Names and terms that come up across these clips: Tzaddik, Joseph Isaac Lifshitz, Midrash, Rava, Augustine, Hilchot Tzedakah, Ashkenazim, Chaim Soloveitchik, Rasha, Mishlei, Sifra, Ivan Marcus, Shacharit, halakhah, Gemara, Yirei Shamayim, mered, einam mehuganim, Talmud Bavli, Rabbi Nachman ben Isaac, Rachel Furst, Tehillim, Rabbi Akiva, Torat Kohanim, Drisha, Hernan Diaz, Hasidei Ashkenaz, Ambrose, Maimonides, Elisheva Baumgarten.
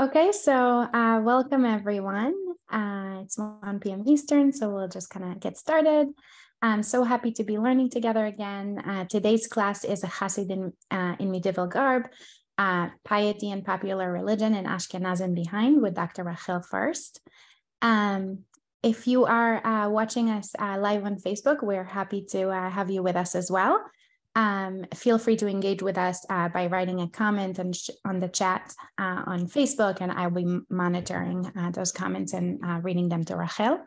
Okay, so welcome everyone. It's 1 p.m. Eastern, so we'll just kind of get started. I'm so happy to be learning together again. Today's class is a Hasid in medieval garb, piety and popular religion in Ashkenazim behind with Dr. Rachel Furst. If you are watching us live on Facebook, we're happy to have you with us as well. Feel free to engage with us by writing a comment on the chat on Facebook, and I'll be monitoring those comments and reading them to Rachel.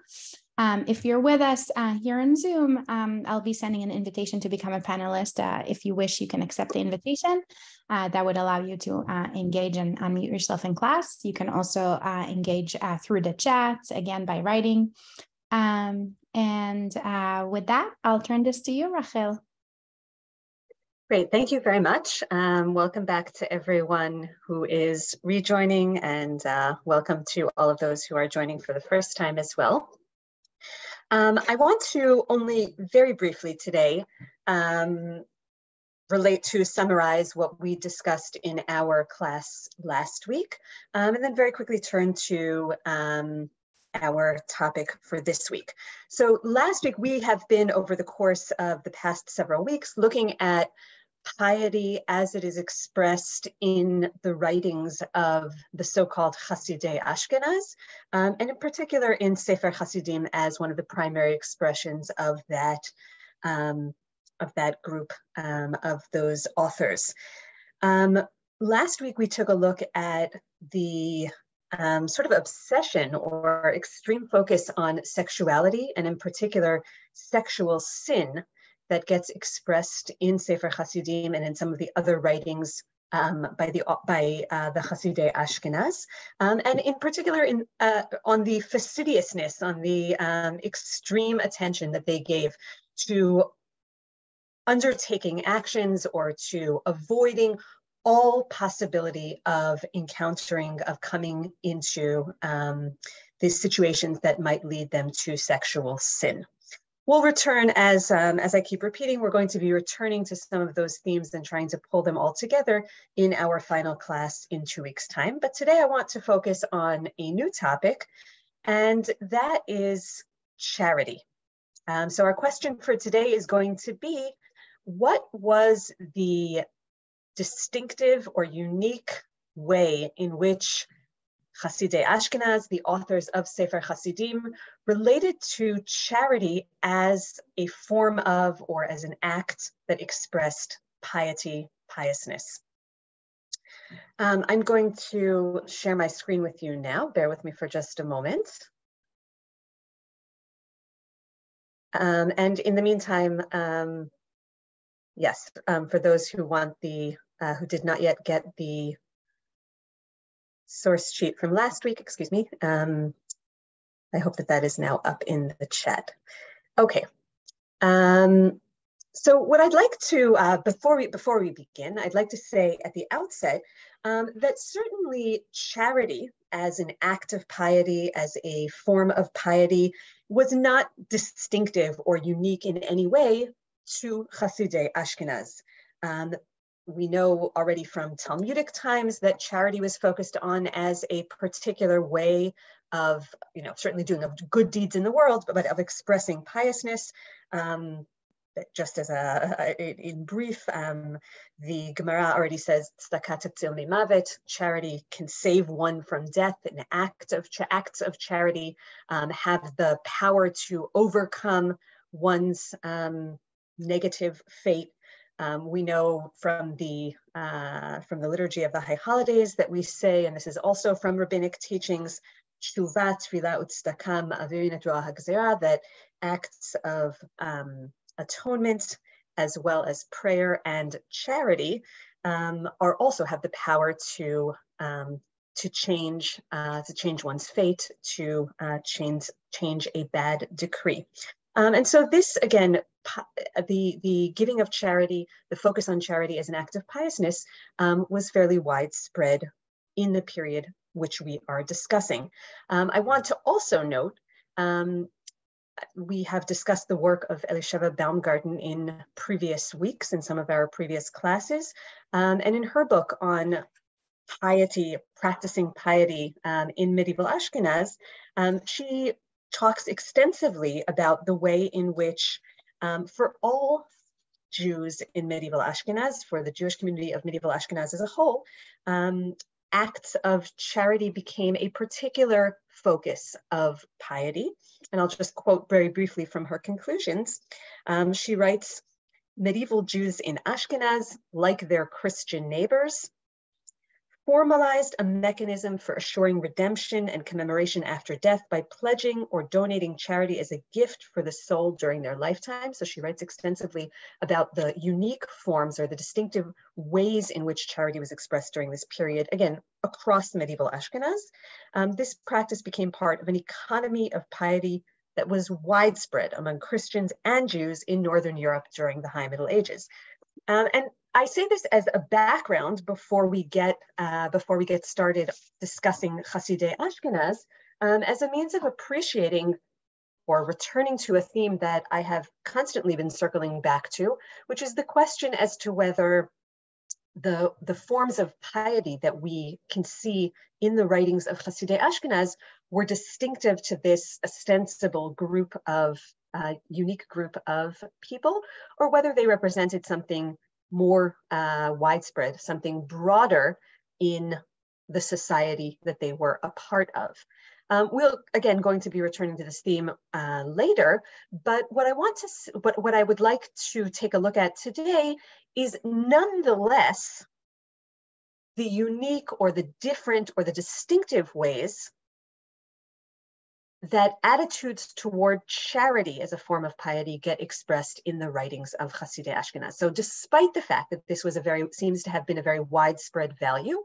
If you're with us here on Zoom, I'll be sending an invitation to become a panelist. If you wish, you can accept the invitation. That would allow you to engage and unmute yourself in class. You can also engage through the chat, again, by writing. With that, I'll turn this to you, Rachel. Great, thank you very much. Welcome back to everyone who is rejoining, and welcome to all of those who are joining for the first time as well. I want to only very briefly today summarize what we discussed in our class last week, and then very quickly turn to our topic for this week. So last week, we have been over the course of the past several weeks looking at piety as it is expressed in the writings of the so-called Hasidei Ashkenaz, and in particular in Sefer Hasidim as one of the primary expressions of that group of those authors. Last week, we took a look at the sort of obsession or extreme focus on sexuality, and in particular, sexual sin that gets expressed in Sefer Hasidim and in some of the other writings by the Hasidei Ashkenaz, and in particular in, on the fastidiousness, on the extreme attention that they gave to undertaking actions or to avoiding all possibility of encountering, of coming into these situations that might lead them to sexual sin. We'll return, as I keep repeating, we're going to be returning to some of those themes and trying to pull them all together in our final class in 2 weeks' time. But today I want to focus on a new topic, and that is charity. So our question for today is going to be, what was the distinctive or unique way in which Hasidei Ashkenaz, the authors of Sefer Hasidim, related to charity as a form of or as an act that expressed piety, piousness. I'm going to share my screen with you now. Bear with me for just a moment. And in the meantime, yes, for those who want the, who did not yet get the source sheet from last week, excuse me, I hope that that is now up in the chat. Okay, so what I'd like to, before we begin, I'd like to say at the outset that certainly charity as an act of piety, as a form of piety, was not distinctive or unique in any way to Hasidei Ashkenaz. We know already from Talmudic times that charity was focused on as a particular way of, you know, certainly doing good deeds in the world, but of expressing piousness. Just as in brief, the Gemara already says, charity can save one from death. An acts of charity have the power to overcome one's negative fate. We know from the liturgy of the High Holidays that we say, and this is also from rabbinic teachings, that acts of atonement as well as prayer and charity are also have the power to change one's fate, to change a bad decree. And so this, again, the giving of charity, the focus on charity as an act of piousness was fairly widespread in the period which we are discussing. I want to also note, we have discussed the work of Elisheva Baumgarten in previous weeks in some of our previous classes, and in her book on piety, practicing piety in medieval Ashkenaz, she talks extensively about the way in which for all Jews in medieval Ashkenaz, for the Jewish community of medieval Ashkenaz as a whole, acts of charity became a particular focus of piety. And I'll just quote very briefly from her conclusions. She writes, medieval Jews in Ashkenaz, like their Christian neighbors, formalized a mechanism for assuring redemption and commemoration after death by pledging or donating charity as a gift for the soul during their lifetime. So she writes extensively about the unique forms or the distinctive ways in which charity was expressed during this period, again, across medieval Ashkenaz. This practice became part of an economy of piety that was widespread among Christians and Jews in Northern Europe during the High Middle Ages. And I say this as a background before we get started discussing Hasidei Ashkenaz, as a means of appreciating or returning to a theme that I have constantly been circling back to, which is the question as to whether the forms of piety that we can see in the writings of Hasidei Ashkenaz were distinctive to this ostensible group of unique group of people, or whether they represented something more widespread, something broader in the society that they were a part of. We'll again going to be returning to this theme later, but what I would like to take a look at today is nonetheless the unique or the different or the distinctive ways that attitudes toward charity as a form of piety get expressed in the writings of Hasidei Ashkenaz. So despite the fact that this was seems to have been a very widespread value,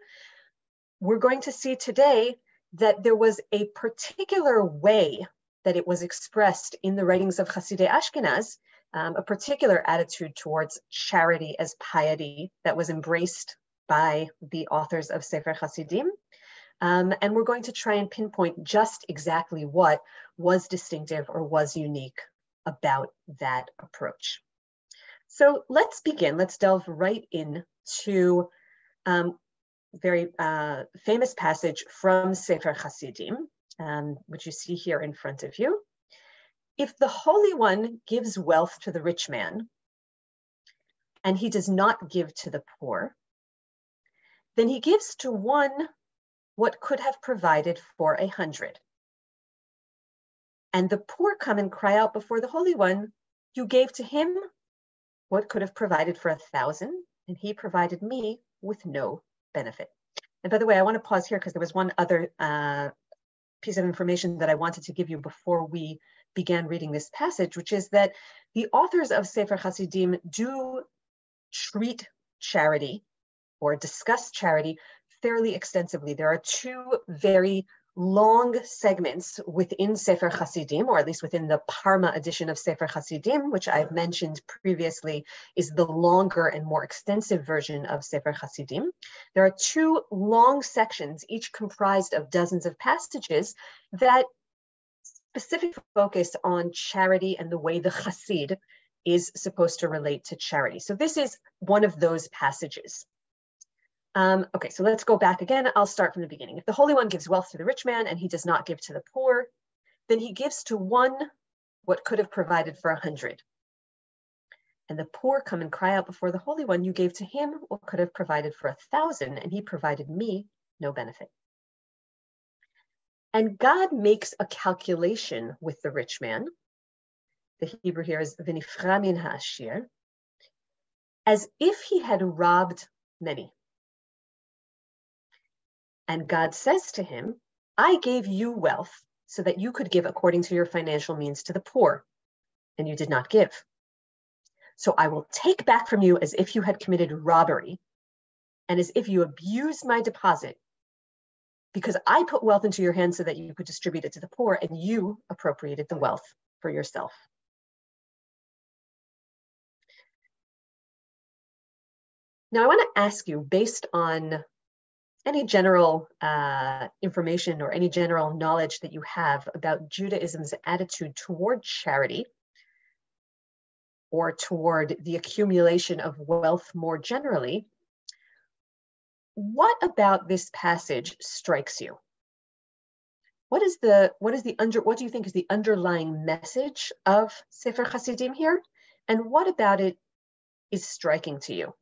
we're going to see today that there was a particular way that it was expressed in the writings of Hasidei Ashkenaz, a particular attitude towards charity as piety that was embraced by the authors of Sefer Hasidim. And we're going to try and pinpoint just exactly what was distinctive or was unique about that approach. So let's begin. Let's delve right into a very famous passage from Sefer Hasidim, which you see here in front of you. If the Holy One gives wealth to the rich man, and he does not give to the poor, then he gives to one what could have provided for 100. And the poor come and cry out before the Holy One, you gave to him what could have provided for 1,000, and he provided me with no benefit. And by the way, I want to pause here because there was one other piece of information that I wanted to give you before we began reading this passage, which is that the authors of Sefer Hasidim do treat charity or discuss charity fairly extensively. There are two very long segments within Sefer Hasidim, or at least within the Parma edition of Sefer Hasidim, which I've mentioned previously is the longer and more extensive version of Sefer Hasidim. There are two long sections, each comprised of dozens of passages that specific focus on charity and the way the Hasid is supposed to relate to charity. So this is one of those passages. Okay, so let's go back again. I'll start from the beginning. If the Holy One gives wealth to the rich man and he does not give to the poor, then he gives to one what could have provided for 100. And the poor come and cry out before the Holy One, you gave to him what could have provided for 1,000, and he provided me no benefit. And God makes a calculation with the rich man. The Hebrew here is v'nifra min ha'ashir, as if he had robbed many. And God says to him, I gave you wealth so that you could give according to your financial means to the poor, and you did not give. So I will take back from you as if you had committed robbery and as if you abused my deposit, because I put wealth into your hands so that you could distribute it to the poor, and you appropriated the wealth for yourself. Now I want to ask you, based on any general information or any general knowledge that you have about Judaism's attitude toward charity or toward the accumulation of wealth more generally, What about this passage strikes you? What do you think is the underlying message of Sefer Hasidim here? And what about it is striking to you?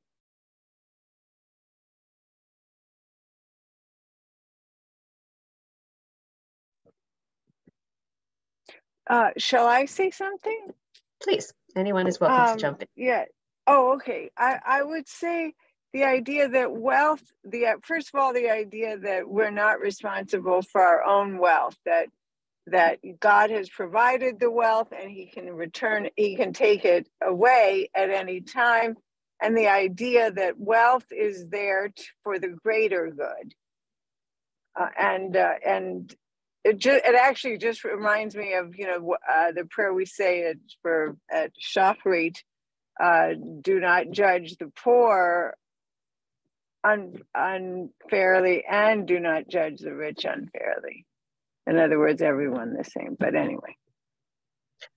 Shall I say something? Please, anyone is welcome to jump in. Yeah. Oh, okay. I would say the idea that wealth, first of all, the idea that we're not responsible for our own wealth, that God has provided the wealth and he can take it away at any time. And the idea that wealth is there for the greater good. It actually just reminds me of, the prayer we say at Shacharit, do not judge the poor unfairly and do not judge the rich unfairly. In other words, everyone the same, but anyway.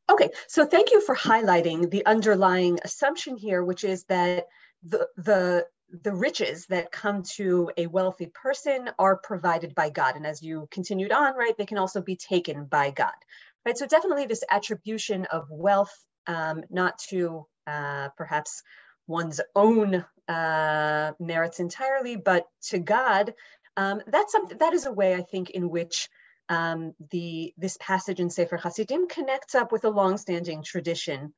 Okay, so thank you for highlighting the underlying assumption here, which is that the riches that come to a wealthy person are provided by God. And as you continued on, right, they can also be taken by God, right? So definitely this attribution of wealth, not to perhaps one's own merits entirely, but to God, that is a way, I think, in which this passage in Sefer Hasidim connects up with a longstanding tradition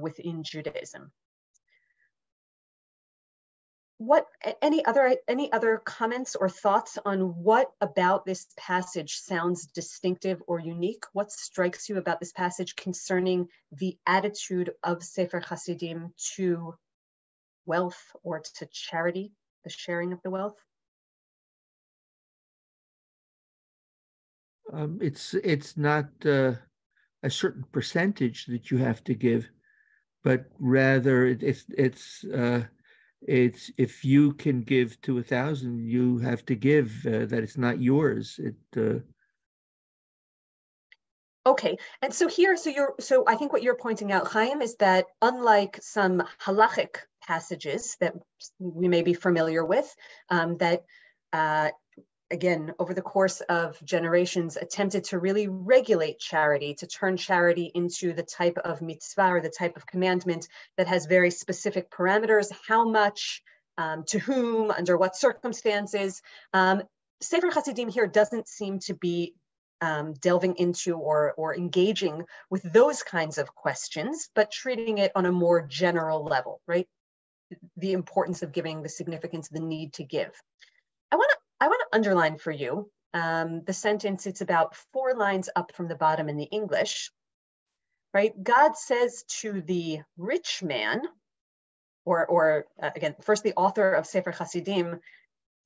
within Judaism. Any other comments or thoughts on what about this passage sounds distinctive or unique? What strikes you about this passage concerning the attitude of Sefer Hasidim to wealth or to charity, the sharing of the wealth? It's not a certain percentage that you have to give, but rather it's if you can give to 1,000, you have to give, that it's not yours. Okay, and so here, so I think what you're pointing out, Chaim, is that unlike some halachic passages that we may be familiar with, again, over the course of generations, attempted to really regulate charity, to turn charity into the type of mitzvah or the type of commandment that has very specific parameters, how much, to whom, under what circumstances. Sefer Hasidim here doesn't seem to be delving into or engaging with those kinds of questions, but treating it on a more general level, right? The importance of giving, the significance, the need to give. I want to underline for you the sentence. It's about 4 lines up from the bottom in the English, right? God says to the rich man, again, first the author of Sefer Hasidim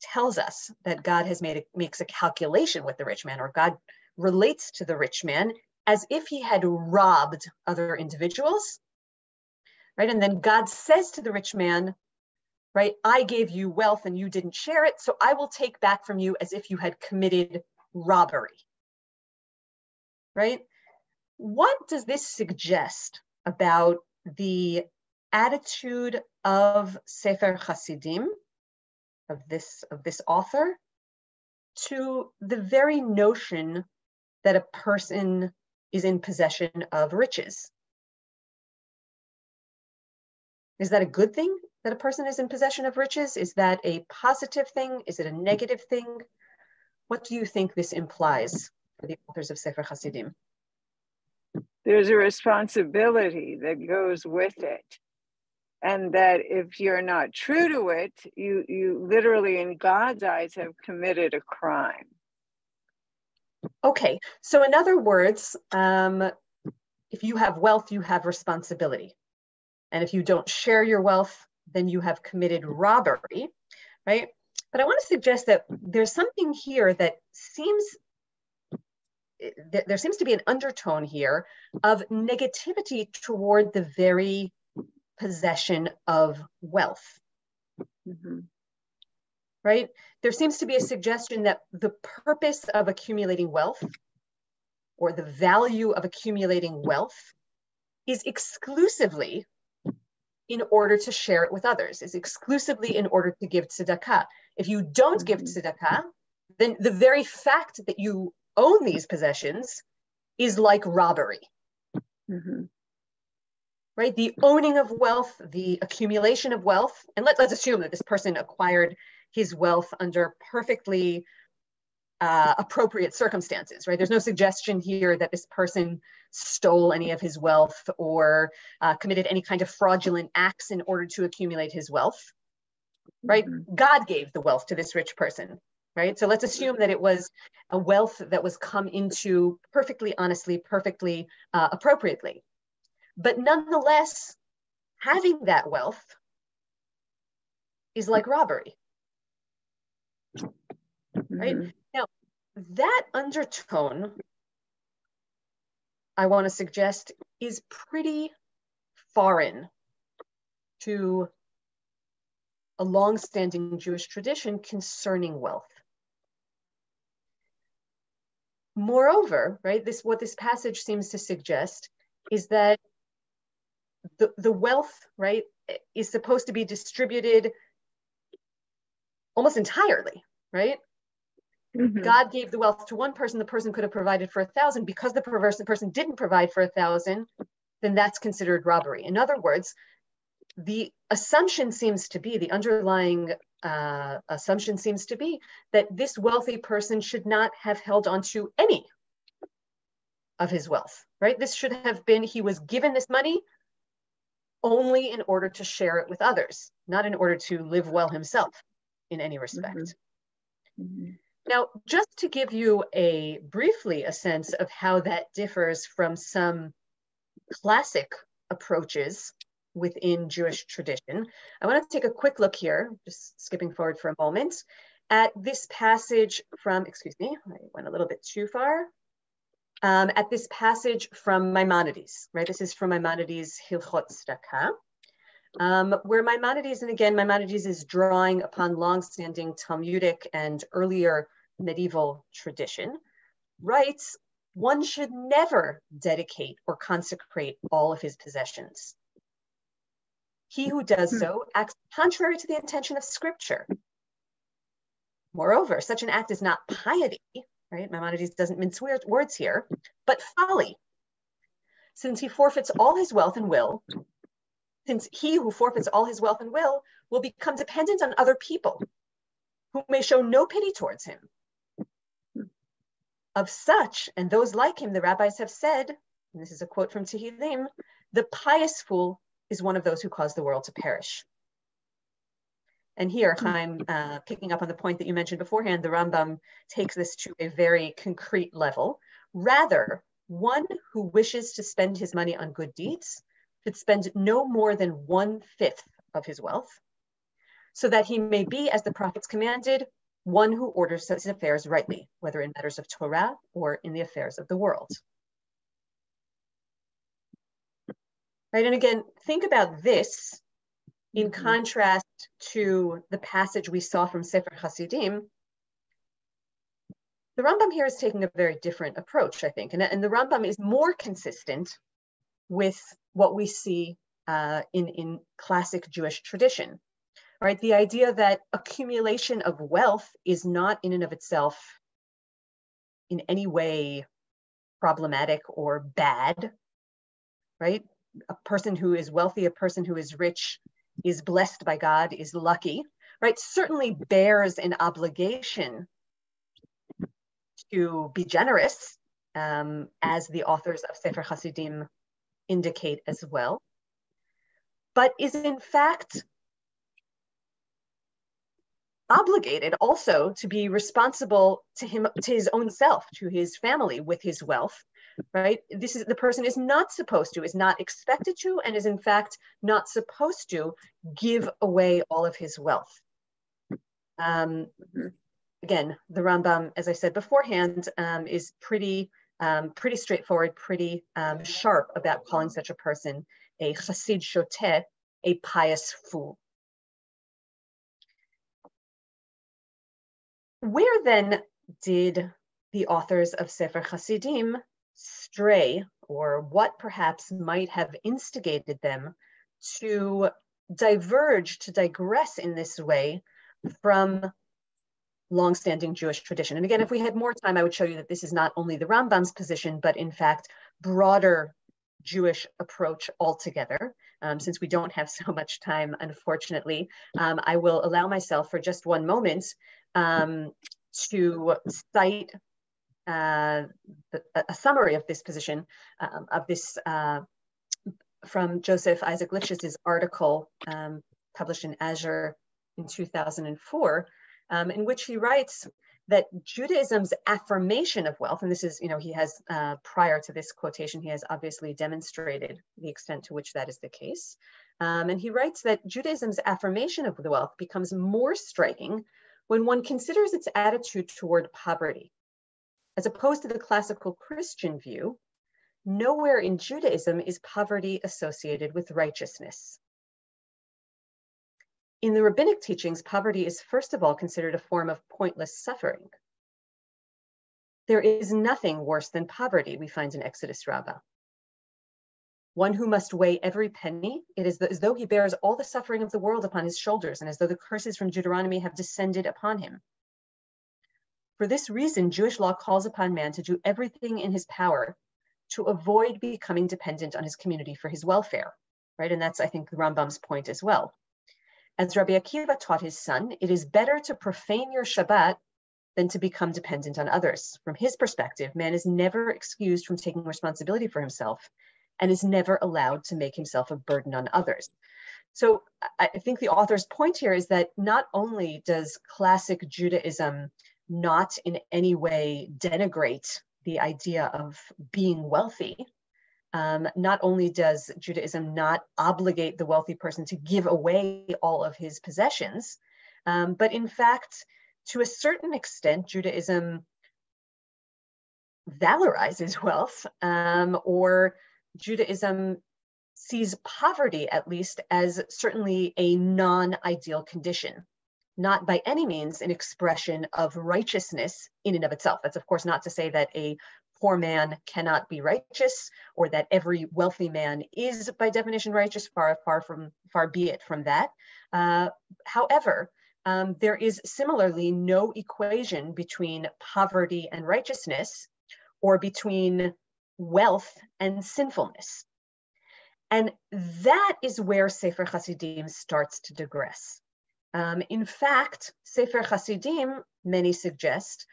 tells us that God makes a calculation with the rich man, or God relates to the rich man as if he had robbed other individuals, right? And then God says to the rich man, right, I gave you wealth and you didn't share it, so I will take back from you as if you had committed robbery, right? What does this suggest about the attitude of Sefer Hasidim, of this author, to the very notion that a person is in possession of riches? Is that a good thing? That a person is in possession of riches? Is that a positive thing? Is it a negative thing? What do you think this implies for the authors of Sefer Hasidim? There's a responsibility that goes with it. And that if you're not true to it, you literally in God's eyes have committed a crime. Okay, so in other words, if you have wealth, you have responsibility. And if you don't share your wealth, then you have committed robbery, right? But I want to suggest that there's something here that there seems to be an undertone here of negativity toward the very possession of wealth, right? There seems to be a suggestion that the purpose of accumulating wealth or the value of accumulating wealth is exclusively in order to share it with others. It's exclusively in order to give tzedakah. If you don't give tzedakah, then the very fact that you own these possessions is like robbery. Mm-hmm. Right? The owning of wealth, the accumulation of wealth, and let's assume that this person acquired his wealth under perfectly appropriate circumstances, right? There's no suggestion here that this person stole any of his wealth or committed any kind of fraudulent acts in order to accumulate his wealth, right? Mm-hmm. God gave the wealth to this rich person, right? So let's assume that it was a wealth that was come into perfectly honestly, perfectly appropriately. But nonetheless, having that wealth is like robbery, right? Mm-hmm. Now, that undertone, I want to suggest, is pretty foreign to a long-standing Jewish tradition concerning wealth. Moreover, right, what this passage seems to suggest is that the wealth, right, is supposed to be distributed almost entirely, right? Mm-hmm. God gave the wealth to one person, the person could have provided for 1,000. Because the person didn't provide for 1,000, then that's considered robbery. In other words, the assumption seems to be, the underlying assumption seems to be that this wealthy person should not have held on to any of his wealth, right? This should have been, he was given this money only in order to share it with others, not in order to live well himself in any respect. Mm-hmm. Mm-hmm. Now, just to give you briefly a sense of how that differs from some classic approaches within Jewish tradition, I want to take a quick look here, just skipping forward for a moment, at this passage from, excuse me, I went a little bit too far, at this passage from Maimonides, right? This is from Maimonides' Hilchot Tzedakah, where Maimonides, and again, Maimonides is drawing upon longstanding Talmudic and earlier medieval tradition, writes, one should never dedicate or consecrate all of his possessions. He who does so acts contrary to the intention of Scripture. Moreover, such an act is not piety, right? Maimonides doesn't mince words here, but folly, since he forfeits all his wealth and will. Since he who forfeits all his wealth and will become dependent on other people who may show no pity towards him. Of such, and those like him, the rabbis have said, and this is a quote from Tehillim, the pious fool is one of those who cause the world to perish. And here, Chaim, picking up on the point that you mentioned beforehand, the Rambam takes this to a very concrete level. Rather, one who wishes to spend his money on good deeds should spend no more than 1/5 of his wealth, so that he may be, as the prophets commanded, one who orders his affairs rightly, whether in matters of Torah or in the affairs of the world. Right, and again, think about this in contrast to the passage we saw from Sefer Hasidim. The Rambam here is taking a very different approach, I think, and the Rambam is more consistent with what we see in classic Jewish tradition, right? The idea that accumulation of wealth is not in and of itself in any way problematic or bad, right? A person who is wealthy, a person who is rich, is blessed by God, is lucky, right? Certainly bears an obligation to be generous, as the authors of Sefer Hasidim indicate as well, but is in fact obligated also to be responsible to his own self, to his family with his wealth, right? This is, the person is not supposed to, is not expected to, and is in fact not supposed to give away all of his wealth. Again, the Rambam, as I said beforehand, is pretty straightforward, pretty sharp about calling such a person a chasid shoteh, a pious fool. Where then did the authors of Sefer Hasidim stray, or what perhaps might have instigated them to diverge, to digress in this way from longstanding Jewish tradition. And again, if we had more time, I would show you that this is not only the Rambam's position, but in fact, broader Jewish approach altogether. Since we don't have so much time, unfortunately, I will allow myself for just one moment to cite a summary of this position, from Joseph Isaac Lifshitz's article published in Azure in 2004, in which he writes that Judaism's affirmation of wealth, and this is, you know, he has, prior to this quotation, he has obviously demonstrated the extent to which that is the case. And he writes that Judaism's affirmation of the wealth becomes more striking when one considers its attitude toward poverty. As opposed to the classical Christian view, nowhere in Judaism is poverty associated with righteousness. In the rabbinic teachings, poverty is first of all considered a form of pointless suffering. There is nothing worse than poverty, we find in Exodus Rabbah. One who must weigh every penny, it is as though he bears all the suffering of the world upon his shoulders, and as though the curses from Deuteronomy have descended upon him. For this reason, Jewish law calls upon man to do everything in his power to avoid becoming dependent on his community for his welfare, right? And that's, I think, the Rambam's point as well. As Rabbi Akiva taught his son, it is better to profane your Shabbat than to become dependent on others. From his perspective, man is never excused from taking responsibility for himself and is never allowed to make himself a burden on others. So I think the author's point here is that not only does classic Judaism not in any way denigrate the idea of being wealthy, not only does Judaism not obligate the wealthy person to give away all of his possessions, but in fact, to a certain extent, Judaism valorizes wealth, or Judaism sees poverty, at least, as certainly a non-ideal condition, not by any means an expression of righteousness in and of itself. That's, of course, not to say that a poor man cannot be righteous, or that every wealthy man is by definition righteous. Far be it from that. However, there is similarly no equation between poverty and righteousness, or between wealth and sinfulness. And that is where Sefer Hasidim starts to digress. In fact, Sefer Hasidim, many suggest,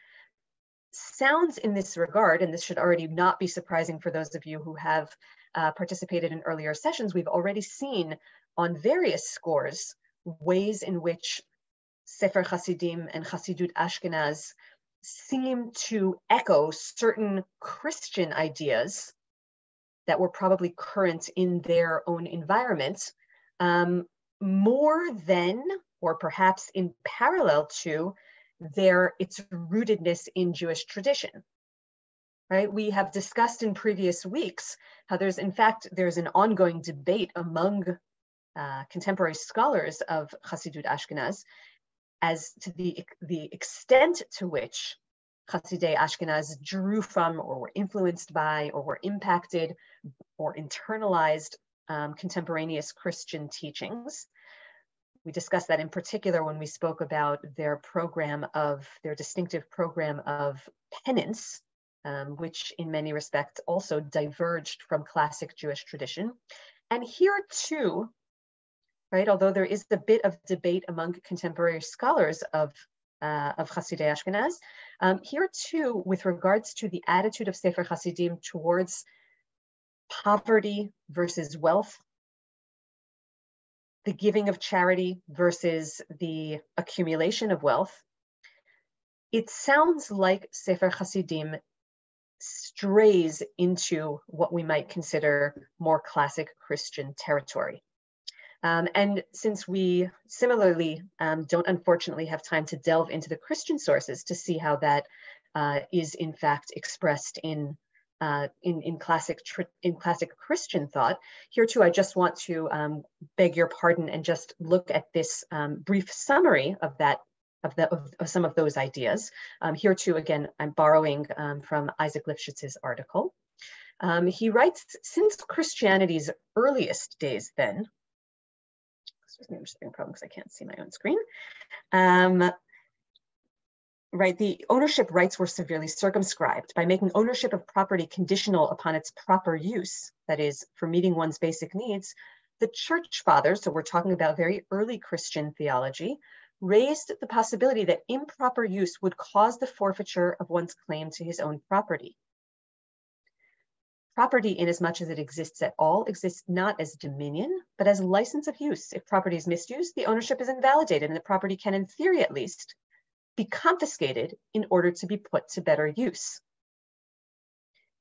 sounds in this regard, and this should already not be surprising for those of you who have participated in earlier sessions, we've already seen on various scores ways in which Sefer Hasidim and Hasidut Ashkenaz seem to echo certain Christian ideas that were probably current in their own environment, more than, or perhaps in parallel to, its rootedness in Jewish tradition, right? We have discussed in previous weeks how there's an ongoing debate among contemporary scholars of Hasidut Ashkenaz as to the extent to which Hasidei Ashkenaz drew from, or were influenced by, or were impacted, or internalized contemporaneous Christian teachings. We discussed that in particular when we spoke about their distinctive program of penance, which in many respects also diverged from classic Jewish tradition. And here too, right, although there is a bit of debate among contemporary scholars of Hasidei Ashkenaz, here too, with regards to the attitude of Sefer Hasidim towards poverty versus wealth, the giving of charity versus the accumulation of wealth, it sounds like Sefer Hasidim strays into what we might consider more classic Christian territory. And since we similarly don't unfortunately have time to delve into the Christian sources to see how that is in fact expressed in classic Christian thought. Here too, I just want to beg your pardon and just look at this brief summary of some of those ideas. Here too, again, I'm borrowing from Isaac Lifshitz's article. He writes, since Christianity's earliest days then, an interesting problem because I can't see my own screen. Right, the ownership rights were severely circumscribed by making ownership of property conditional upon its proper use, that is, for meeting one's basic needs. The church fathers, so we're talking about very early Christian theology, raised the possibility that improper use would cause the forfeiture of one's claim to his own property. Property, inasmuch as it exists at all, exists not as dominion, but as license of use. If property is misused, the ownership is invalidated, and the property can, in theory at least, be confiscated in order to be put to better use.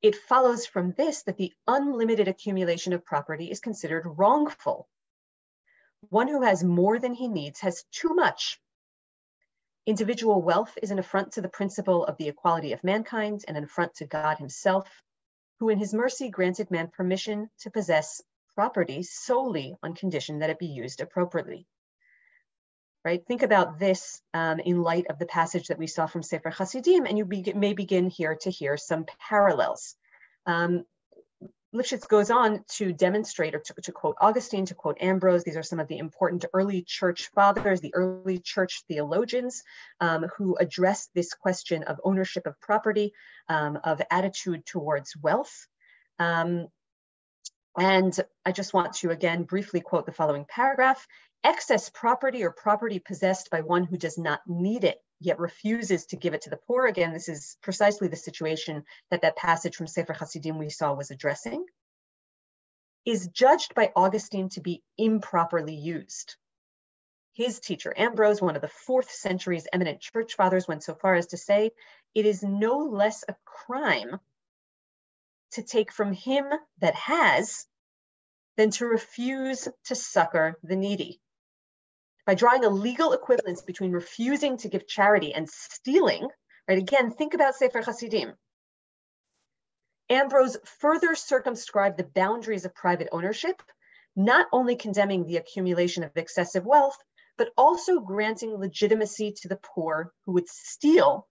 It follows from this that the unlimited accumulation of property is considered wrongful. One who has more than he needs has too much. Individual wealth is an affront to the principle of the equality of mankind and an affront to God himself, who in his mercy granted man permission to possess property solely on condition that it be used appropriately. Right? Think about this in light of the passage that we saw from Sefer Hasidim, and you may begin here to hear some parallels. Lifshitz goes on to demonstrate, or to quote Augustine, to quote Ambrose. These are some of the important early church fathers, the early church theologians who addressed this question of ownership of property, of attitude towards wealth. And I just want to again briefly quote the following paragraph. Excess property or property possessed by one who does not need it, yet refuses to give it to the poor. Again, this is precisely the situation that that passage from Sefer Hasidim we saw was addressing, is judged by Augustine to be improperly used. His teacher Ambrose, one of the 4th century's eminent church fathers, went so far as to say, it is no less a crime to take from him that has than to refuse to succor the needy. By drawing a legal equivalence between refusing to give charity and stealing, right? Again, think about Sefer Hasidim. Ambrose further circumscribed the boundaries of private ownership, not only condemning the accumulation of excessive wealth, but also granting legitimacy to the poor who would steal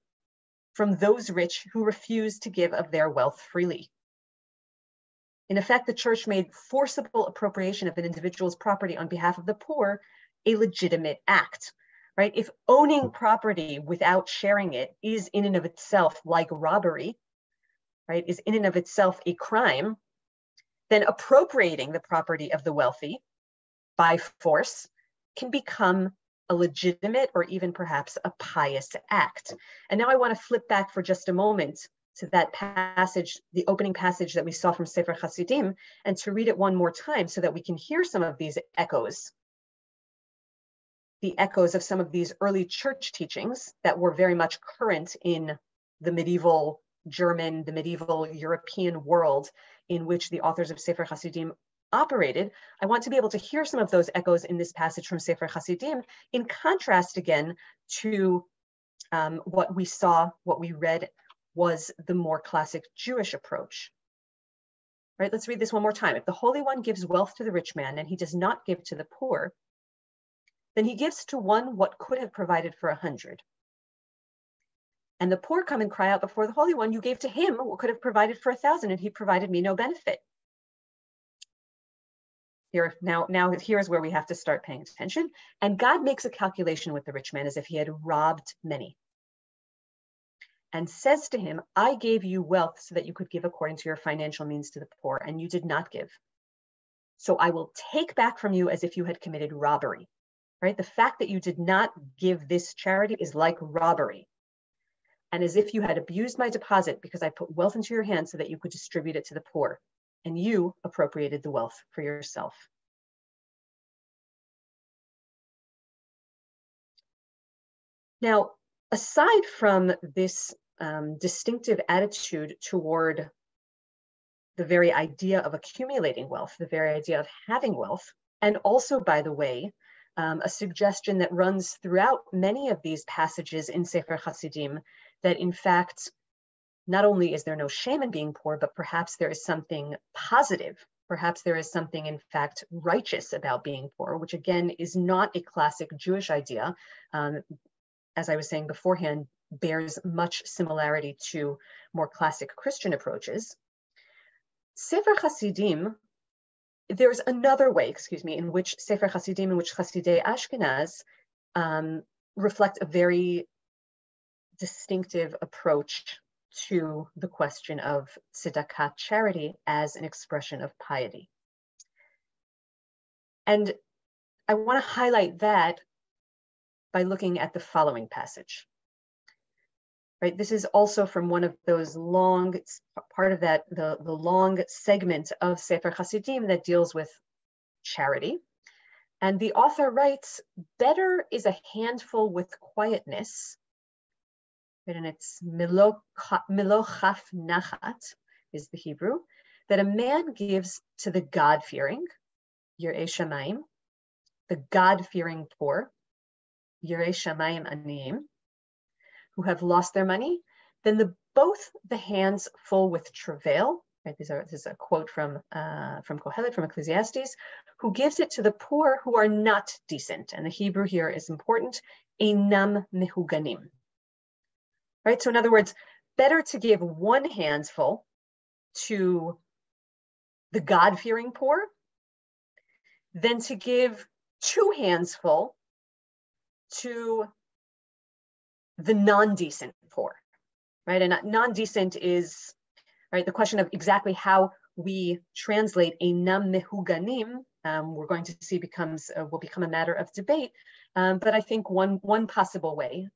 from those rich who refuse to give of their wealth freely. In effect, the church made forcible appropriation of an individual's property on behalf of the poor a legitimate act, right? If owning property without sharing it is in and of itself like robbery, right, is in and of itself a crime, then appropriating the property of the wealthy by force can become a legitimate or even perhaps a pious act. And now I want to flip back for just a moment to that passage, the opening passage that we saw from Sefer Hasidim, and to read it one more time so that we can hear some of these echoes, the echoes of some of these early church teachings that were very much current in the medieval German, the medieval European world in which the authors of Sefer Hasidim operated. I want to be able to hear some of those echoes in this passage from Sefer Hasidim, in contrast again to what we saw, what we read was the more classic Jewish approach. Right, let's read this one more time. If the Holy One gives wealth to the rich man and he does not give to the poor, then he gives to one what could have provided for 100. And the poor come and cry out before the Holy One, you gave to him what could have provided for 1,000, and he provided me no benefit. Here, now here is where we have to start paying attention. And God makes a calculation with the rich man as if he had robbed many, and says to him, I gave you wealth so that you could give according to your financial means to the poor, and you did not give. So I will take back from you as if you had committed robbery. Right? The fact that you did not give this charity is like robbery. And as if you had abused my deposit, because I put wealth into your hand so that you could distribute it to the poor, and you appropriated the wealth for yourself. Now, aside from this distinctive attitude toward the very idea of accumulating wealth, the very idea of having wealth, and also, by the way, a suggestion that runs throughout many of these passages in Sefer Hasidim, that in fact, not only is there no shame in being poor, but perhaps there is something positive. Perhaps there is something in fact righteous about being poor, which again is not a classic Jewish idea. As I was saying beforehand, bears much similarity to more classic Christian approaches. Sefer Hasidim There's another way, in which Sefer Hasidim, in which Hasidei Ashkenaz reflect a very distinctive approach to the question of tzedakah, charity, as an expression of piety. And I want to highlight that by looking at the following passage. Right, this is also from one of those long, part of that, the long segment of Sefer Hasidim that deals with charity. And the author writes, better is a handful with quietness, and it's milochaf nachat is the Hebrew, that a man gives to the God-fearing, Yirei Shamayim, the God-fearing poor, Yirei Shamayim aniyim, who have lost their money, then both the hands full with travail, right? This is a quote from Kohelet, from Ecclesiastes, who gives it to the poor who are not decent. And the Hebrew here is important, einam mehuganim. Right, so in other words, better to give one handful to the God-fearing poor than to give two handsful to the non-decent poor, right? And non-decent is, right, the question of exactly how we translate einam mehuganim, we're going to see will become a matter of debate, but I think one possible way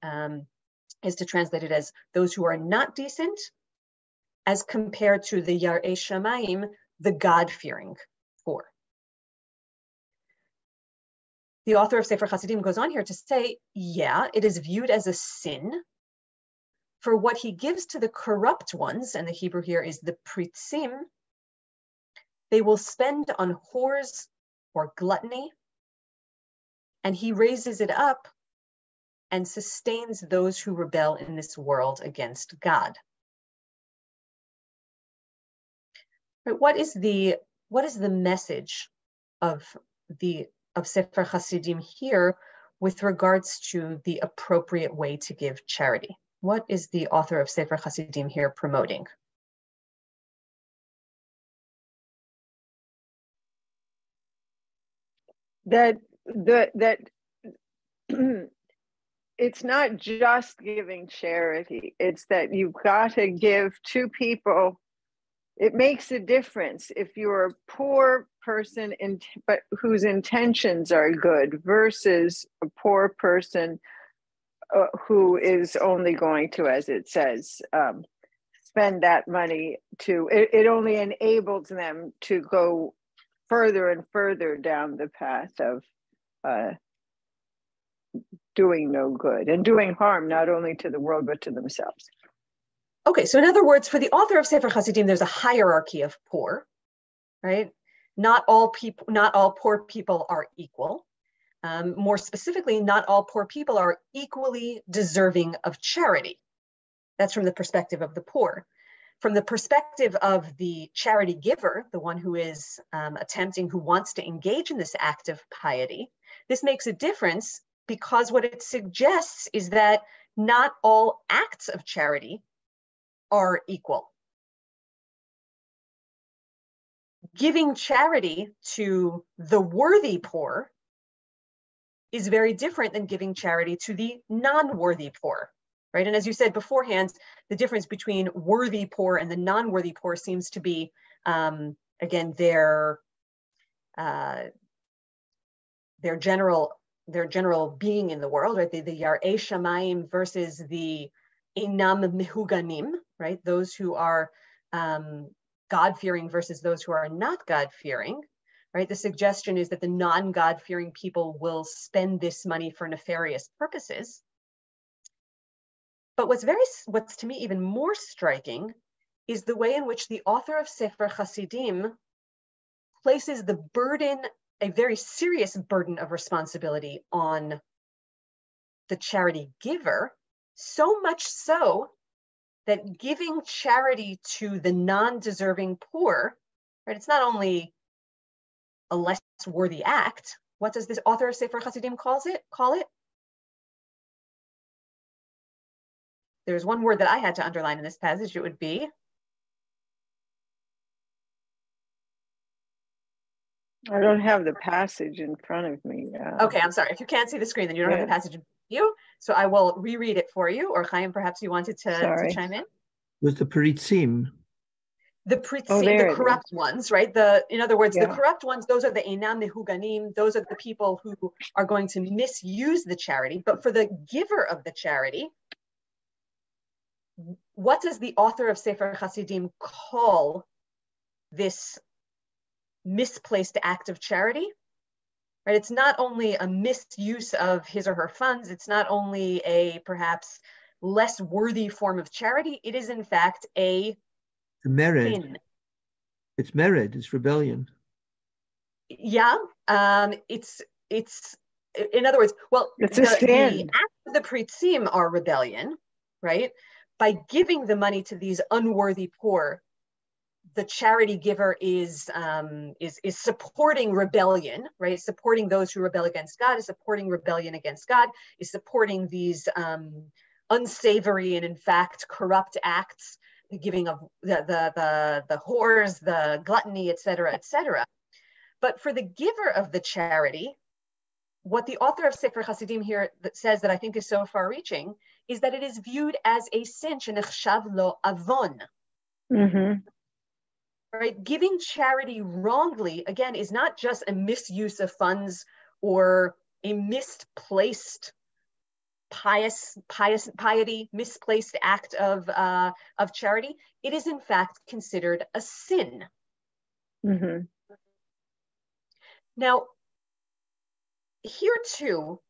is to translate it as those who are not decent as compared to the Yarei Shamayim, the God-fearing poor. The author of Sefer Hasidim goes on here to say, yeah, it is viewed as a sin for what he gives to the corrupt ones, and the Hebrew here is the pritzim, they will spend on whores or gluttony, and he raises it up and sustains those who rebel in this world against God. But what is the message of Sefer Hasidim here with regards to the appropriate way to give charity? What is the author of Sefer Hasidim here promoting? That it's not just giving charity, it's that you've got to give to people. It makes a difference if you're a poor person but whose intentions are good versus a poor person who is only going to, as it says, spend that money to, it only enables them to go further and further down the path of doing no good and doing harm, not only to the world, but to themselves. Okay, so in other words, for the author of Sefer Hasidim, there's a hierarchy of poor, right? Not all poor people are equal. More specifically, not all poor people are equally deserving of charity. That's from the perspective of the poor. From the perspective of the charity giver, the one who is who wants to engage in this act of piety, this makes a difference because what it suggests is that not all acts of charity are equal. Giving charity to the worthy poor is very different than giving charity to the non-worthy poor, right? And as you said beforehand, the difference between worthy poor and the non-worthy poor seems to be, again, their general being in the world, right? The Yarei Shamayim versus the Einam Mehuganim, right? Those who are God-fearing versus those who are not God-fearing, right? The suggestion is that the non-God-fearing people will spend this money for nefarious purposes. But what's to me even more striking is the way in which the author of Sefer Hasidim places the burden, a very serious burden of responsibility on the charity giver, so much so that giving charity to the non-deserving poor, right, it's not only a less worthy act. What does this author of Sefer Hasidim call it? There's one word that I had to underline in this passage. It would be I don't have the passage in front of me. Okay, I'm sorry. If you can't see the screen, then you don't have the passage in front of you. So I will reread it for you. Or Chaim, perhaps you wanted to chime in? With the Paritzim. The Paritzim, the corrupt ones, right? In other words, the corrupt ones, those are the Einam Nehuganim. Those are the people who are going to misuse the charity. But for the giver of the charity, what does the author of Sefer Hasidim call this misplaced act of charity, right? It's not only a misuse of his or her funds, it's not only a perhaps less worthy form of charity, it is in fact a mered. Sin. It's mered, it's rebellion. Yeah, it's in other words, well, it's the acts of the Paritzim are rebellion, right? By giving the money to these unworthy poor, the charity giver is supporting rebellion, right? Supporting those who rebel against God, is supporting rebellion against God, is supporting these unsavory and in fact corrupt acts, the giving of the whores, the gluttony, etc., etc. But for the giver of the charity, what the author of Sefer Hasidim here says that I think is so far-reaching is that it is viewed as a sin, shenichshav lo avon. Mm-hmm. Right, giving charity wrongly, again, is not just a misuse of funds or a misplaced piety, misplaced act of charity. It is in fact considered a sin. Mm-hmm. Now, here too,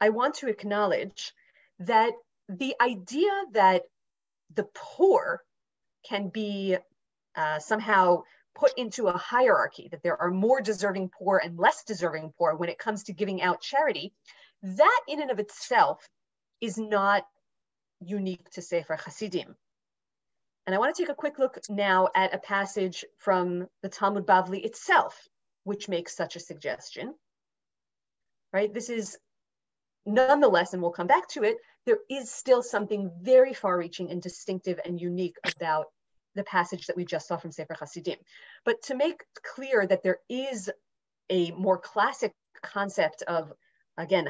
I want to acknowledge that the idea that the poor can be somehow put into a hierarchy, that there are more deserving poor and less deserving poor when it comes to giving out charity, that in and of itself is not unique to Sefer Hasidim. And I want to take a quick look now at a passage from the Talmud Bavli itself, which makes such a suggestion, right? This is nonetheless, and we'll come back to it, there is still something very far-reaching and distinctive and unique about the passage that we just saw from Sefer Hasidim. But to make clear that there is a more classic concept of, again,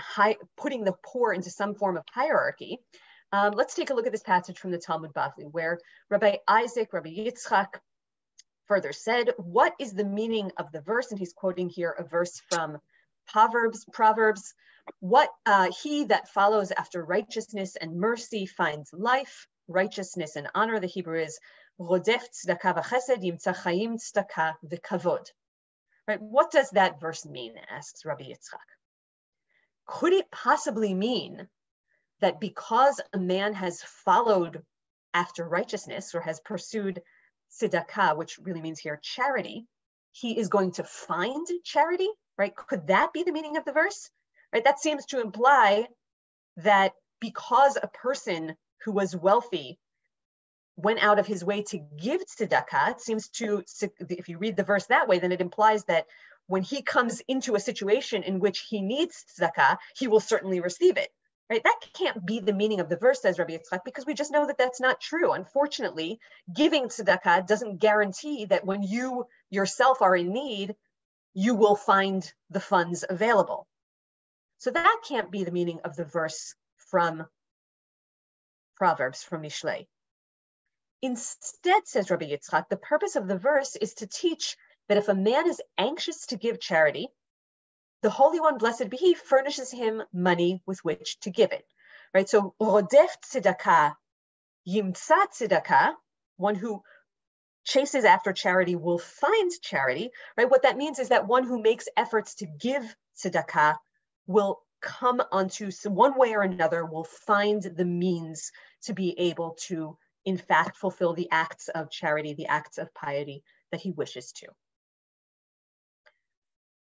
putting the poor into some form of hierarchy, let's take a look at this passage from the Talmud Bavli, where Rabbi Isaac, Rabbi Yitzchak further said, what is the meaning of the verse? And he's quoting here a verse from Proverbs. What he that follows after righteousness and mercy finds life, righteousness and honor, the Hebrew is, right, what does that verse mean, asks Rabbi Yitzchak. Could it possibly mean that because a man has followed after righteousness or has pursued tzedakah, which really means here charity, he is going to find charity, right? Could that be the meaning of the verse? Right, that seems to imply that because a person who was wealthy went out of his way to give tzedakah, it seems to, if you read the verse that way, then it implies that when he comes into a situation in which he needs tzedakah, he will certainly receive it, right? That can't be the meaning of the verse, says Rabbi Yitzchak, because we just know that that's not true. Unfortunately, giving tzedakah doesn't guarantee that when you yourself are in need, you will find the funds available. So that can't be the meaning of the verse from Proverbs, from Mishlei. Instead, says Rabbi Yitzchak, the purpose of the verse is to teach that if a man is anxious to give charity, the Holy One, blessed be He, furnishes him money with which to give it. Right? So, rodef tzedakah, yimtza tzedakah, one who chases after charity will find charity. Right? What that means is that one who makes efforts to give tzedakah will come onto some, one way or another, will find the means to be able to in fact fulfill the acts of charity, the acts of piety that he wishes to.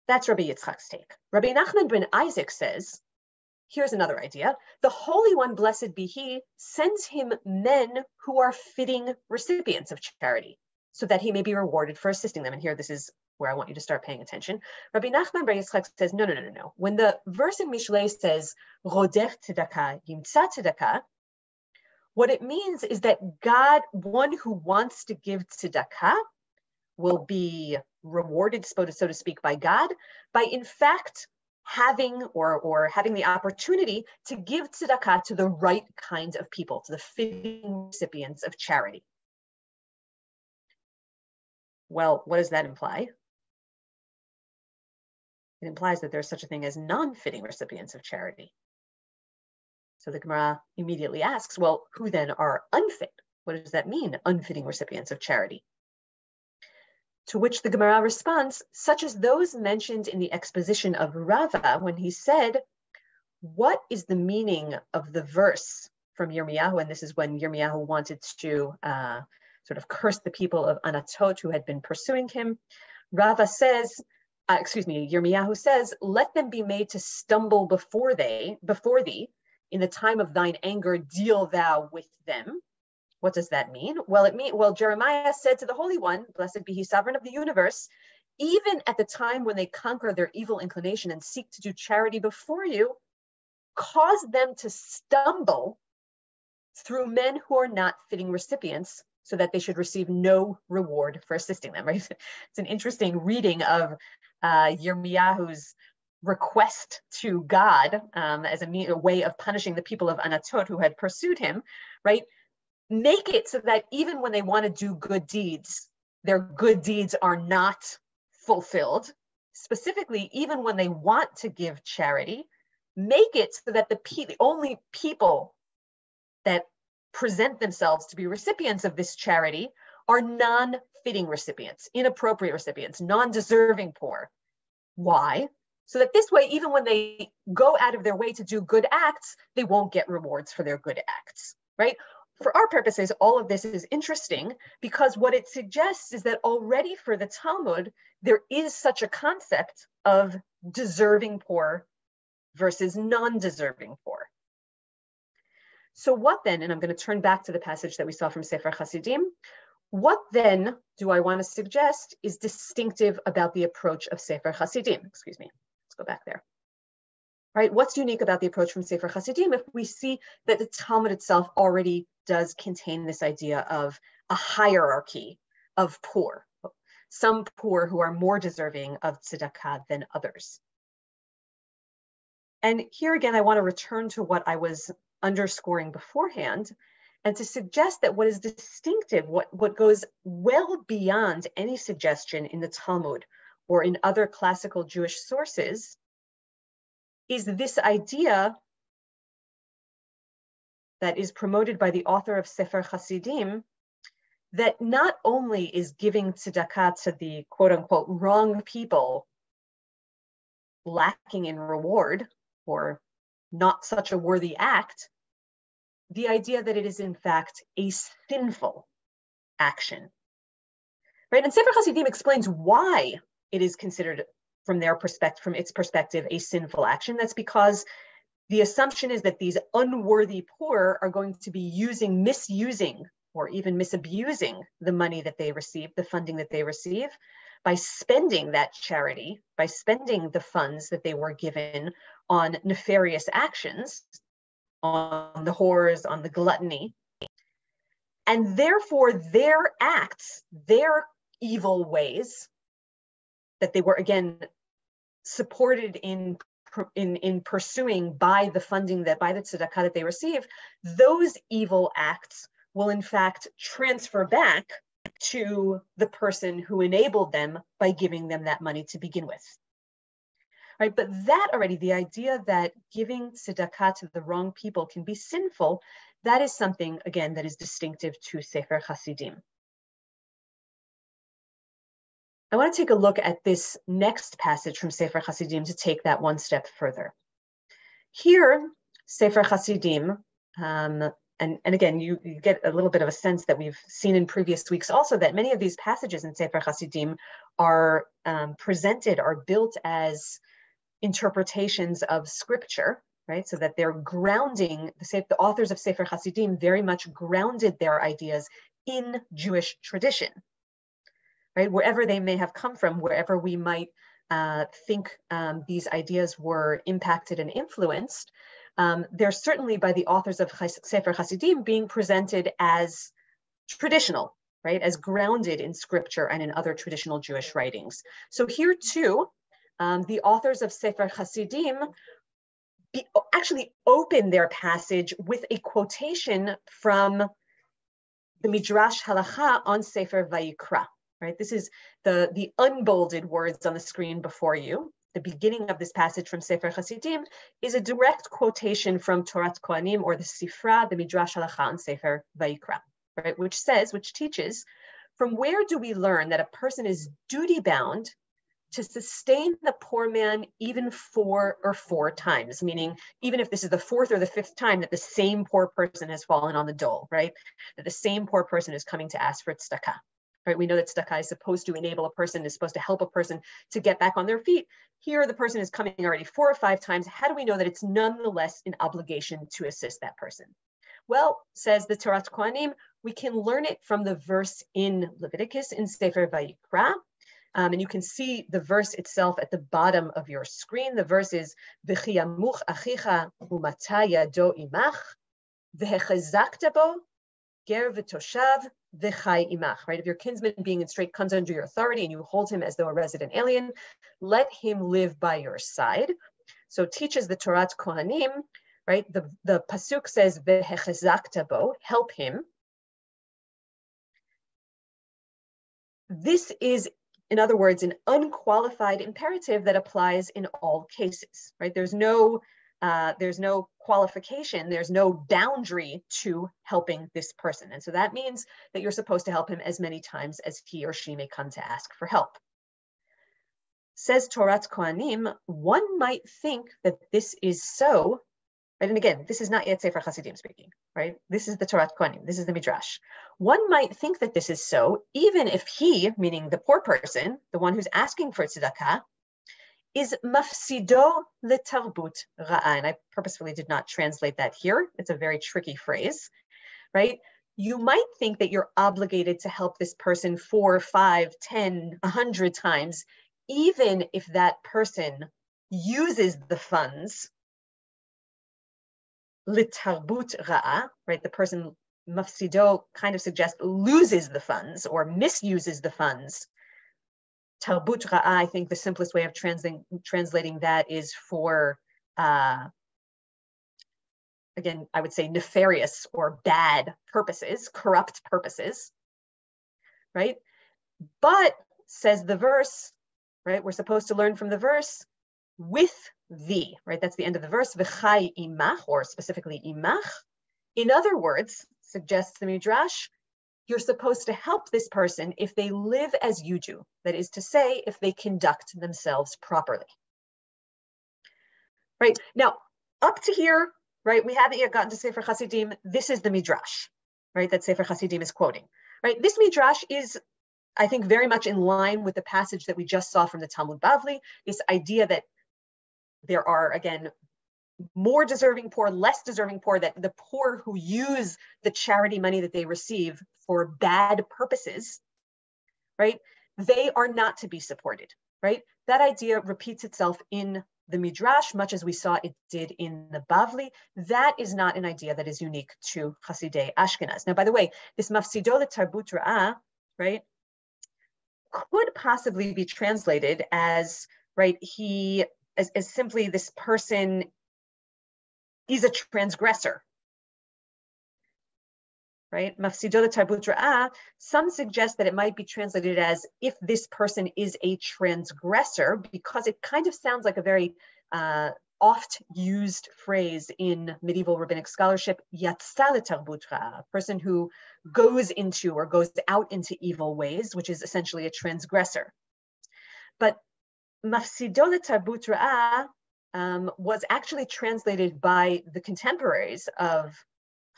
That's Rabbi Yitzchak's take. Rabbi Nachman ben Isaac says, here's another idea, the Holy One, blessed be He, sends him men who are fitting recipients of charity so that he may be rewarded for assisting them. And here, this is where I want you to start paying attention. Rabbi Nachman ben Yitzchak says, no. When the verse in Mishlei says, Rodef tzedakah, yimtza tzedakah, what it means is that God, one who wants to give tzedakah, will be rewarded, so to speak, by God, by in fact having or having the opportunity to give tzedakah to the right kind of people, to the fitting recipients of charity. Well, what does that imply? It implies that there's such a thing as non-fitting recipients of charity. So the Gemara immediately asks, well, who then are unfit? What does that mean, unfitting recipients of charity? To which the Gemara responds, such as those mentioned in the exposition of Rava when he said, what is the meaning of the verse from Yirmiyahu? And this is when Yirmiyahu wanted to sort of curse the people of Anatot who had been pursuing him. Rava says, Yirmiyahu says, let them be made to stumble before thee, in the time of thine anger, deal thou with them. What does that mean? Well, Jeremiah said to the Holy One, blessed be he, sovereign of the universe, even at the time when they conquer their evil inclination and seek to do charity before you, cause them to stumble through men who are not fitting recipients, so that they should receive no reward for assisting them, right? It's an interesting reading of Yirmiyahu's request to God as a way of punishing the people of Anatot who had pursued him, right? Make it so that even when they want to do good deeds, their good deeds are not fulfilled. Specifically, even when they want to give charity, make it so that the only people that present themselves to be recipients of this charity are non-fitting recipients, inappropriate recipients, non-deserving poor. Why? So that this way, even when they go out of their way to do good acts, they won't get rewards for their good acts, right? For our purposes, all of this is interesting because what it suggests is that already for the Talmud, there is such a concept of deserving poor versus non-deserving poor. So what then, and I'm going to turn back to the passage that we saw from Sefer Hasidim, what then do I want to suggest is distinctive about the approach of Sefer Hasidim? Excuse me, let's go back there. Right, what's unique about the approach from Sefer Hasidim if we see that the Talmud itself already does contain this idea of a hierarchy of poor, some poor who are more deserving of tzedakah than others. And here again, I want to return to what I was underscoring beforehand and to suggest that what is distinctive, what goes well beyond any suggestion in the Talmud or in other classical Jewish sources is this idea that is promoted by the author of Sefer Hasidim, that not only is giving tzedakah to the quote unquote wrong people lacking in reward or not such a worthy act, the idea that it is in fact a sinful action, right? And Sefer Hasidim explains why it is considered from its perspective, a sinful action. That's because the assumption is that these unworthy poor are going to be misusing, or even misabusing the money that they receive, the funding that they receive, by spending that charity, by spending the funds that they were given on nefarious actions, on the whores, on the gluttony. And therefore their acts, their evil ways, that they were again supported in pursuing by the funding that by the tzedakah that they receive, those evil acts will in fact transfer back to the person who enabled them by giving them that money to begin with. All right, but that already, the idea that giving tzedakah to the wrong people can be sinful, that is something again that is distinctive to Sefer Hasidim. I want to take a look at this next passage from Sefer Hasidim to take that one step further. Here, Sefer Hasidim, and again, you get a little bit of a sense that we've seen in previous weeks also that many of these passages in Sefer Hasidim are built as interpretations of scripture, right? So that they're grounding, the authors of Sefer Hasidim very much grounded their ideas in Jewish tradition. Right, wherever they may have come from, wherever we might think these ideas were impacted and influenced, they're certainly by the authors of Sefer Hasidim being presented as traditional, right, as grounded in scripture and in other traditional Jewish writings. So here too, the authors of Sefer Hasidim actually open their passage with a quotation from the Midrash Halacha on Sefer Vayikra, right? This is the unbolded words on the screen before you. The beginning of this passage from Sefer Hasidim is a direct quotation from Torat Kohanim, or the Sifra, the Midrash Halacha on Sefer Vayikra, right? Which says, which teaches, from where do we learn that a person is duty-bound to sustain the poor man even 4 or 4 times, meaning even if this is the 4th or the 5th time that the same poor person has fallen on the dole, right? That the same poor person is coming to ask for tzedakah, right? We know that tzedakah is supposed to enable a person, is supposed to help a person to get back on their feet. Here, the person is coming already 4 or 5 times. How do we know that it's nonetheless an obligation to assist that person? Well, says the Torat Kohanim, we can learn it from the verse in Leviticus in Sefer Vayikra. And you can see the verse itself at the bottom of your screen. The verse is, V'chiyamuch achicha umata yado imach, v'hechazakta bo, ger v'toshav v'chai imach, right? If your kinsman being in strait comes under your authority and you hold him as though a resident alien, let him live by your side. So teaches the Torat Kohanim, right? The pasuk says, v'hechazakta bo, help him. This is, in other words, an unqualified imperative that applies in all cases, right? There's no qualification, there's no boundary to helping this person. And so that means that you're supposed to help him as many times as he or she may come to ask for help. Says Torat Kohanim, one might think that this is so, right? And again, this is not yet Sefer Hasidim speaking, right? This is the Torat Kohanim, this is the Midrash. One might think that this is so, even if he, meaning the poor person, the one who's asking for tzedakah, is mafsido letarbut ra'a. And I purposefully did not translate that here. It's a very tricky phrase, right? You might think that you're obligated to help this person 4, 5, 10, 100 times, even if that person uses the funds litarbut ra'a, right? The person mafsido kind of suggests loses the funds or misuses the funds. Tarbut ra'a, I think the simplest way of translating that is for, again, I would say nefarious or bad purposes, corrupt purposes, right? But, says the verse, right, we're supposed to learn from the verse, with thee, right? That's the end of the verse, v'chai imach, or specifically imach. In other words, suggests the Midrash, you're supposed to help this person if they live as you do. That is to say, if they conduct themselves properly. Right, now, up to here, right, we haven't yet gotten to Sefer Hasidim. This is the Midrash, right, that Sefer Hasidim is quoting. Right, this Midrash is, I think, very much in line with the passage that we just saw from the Talmud Bavli, this idea that there are, again, more deserving poor, less deserving poor, that the poor who use the charity money that they receive for bad purposes, right, they are not to be supported, right? That idea repeats itself in the Midrash, much as we saw it did in the Bavli. That is not an idea that is unique to Hasidei Ashkenaz. Now, by the way, this mafsido letarbut ra'a, right, could possibly be translated as, right, as simply this person is a transgressor, right? Mafsido letarbut ra'a, some suggest that it might be translated as if this person is a transgressor, because it kind of sounds like a very oft used phrase in medieval rabbinic scholarship, yatsa letarbut ra'a, a person who goes into or goes out into evil ways, which is essentially a transgressor. But mafsido letarbut ra'a was actually translated by the contemporaries of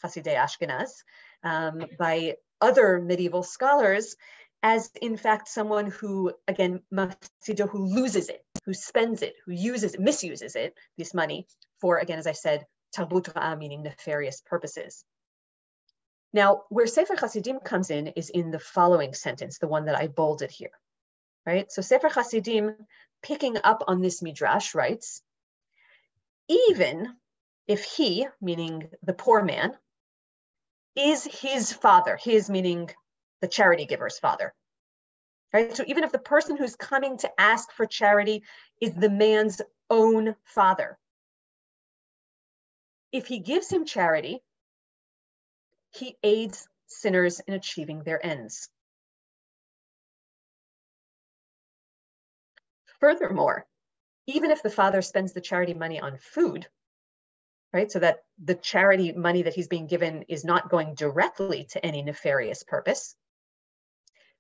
Hasidei Ashkenaz, by other medieval scholars, as in fact someone who, again, mafsido, who loses it, who spends it, who uses it, misuses it, this money, for, again, as I said, tarbut ra'a, meaning nefarious purposes. Now, where Sefer Hasidim comes in is in the following sentence, the one that I bolded here, right? So Sefer Hasidim, picking up on this Midrash, writes, even if he, meaning the poor man, is his father, his meaning the charity giver's father. Right? So even if the person who's coming to ask for charity is the man's own father, if he gives him charity, he aids sinners in achieving their ends. Furthermore, even if the father spends the charity money on food, right, so that the charity money that he's being given is not going directly to any nefarious purpose,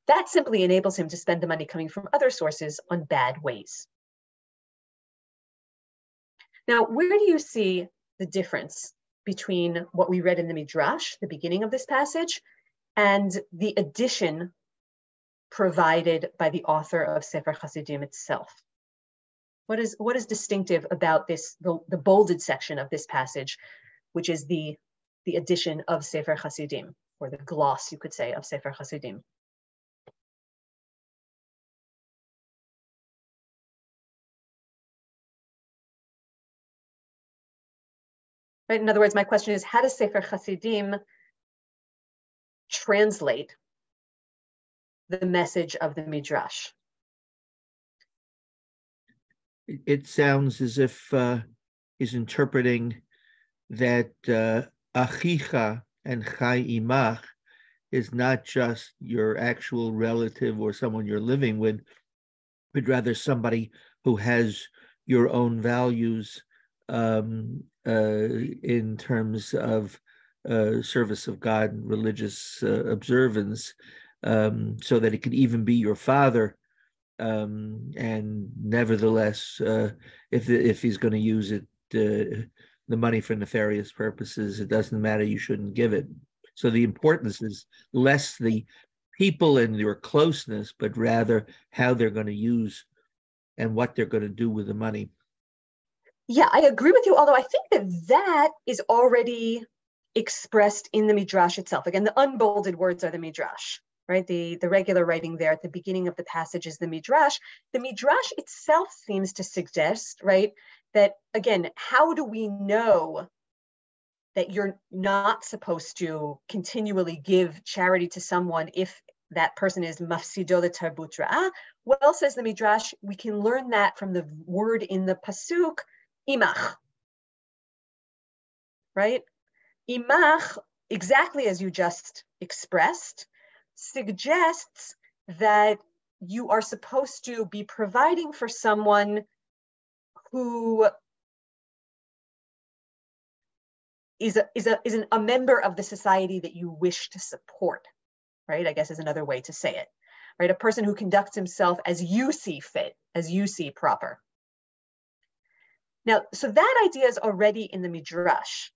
that simply enables him to spend the money coming from other sources on bad ways. Now, where do you see the difference between what we read in the Midrash, the beginning of this passage, and the addition provided by the author of Sefer Hasidim itself? What is distinctive about this, the bolded section of this passage, which is the addition of Sefer Hasidim, or the gloss, you could say, of Sefer Hasidim? Right? In other words, my question is, how does Sefer Hasidim translate the message of the Midrash? It sounds as if he's interpreting that achicha and chai imach is not just your actual relative or someone you're living with, but rather somebody who has your own values in terms of service of God and religious observance, so that it could even be your father. And nevertheless, if he's going to use it, the money for nefarious purposes, it doesn't matter, you shouldn't give it. So the importance is less the people and your closeness, but rather how they're going to use and what they're going to do with the money. Yeah, I agree with you, although I think that is already expressed in the Midrash itself. Again, the unbolded words are the Midrash. Right, the regular writing there at the beginning of the passage is the Midrash. The Midrash itself seems to suggest, right, that again, how do we know that you're not supposed to continually give charity to someone if that person is mafsido le tarbut ra'ah? Well, says the Midrash, we can learn that from the word in the pasuk, imach. Right, imach, exactly as you just expressed, suggests that you are supposed to be providing for someone who is a member of the society that you wish to support, right? I guess is another way to say it, right? A person who conducts himself as you see fit, as you see proper. Now, so that idea is already in the Midrash,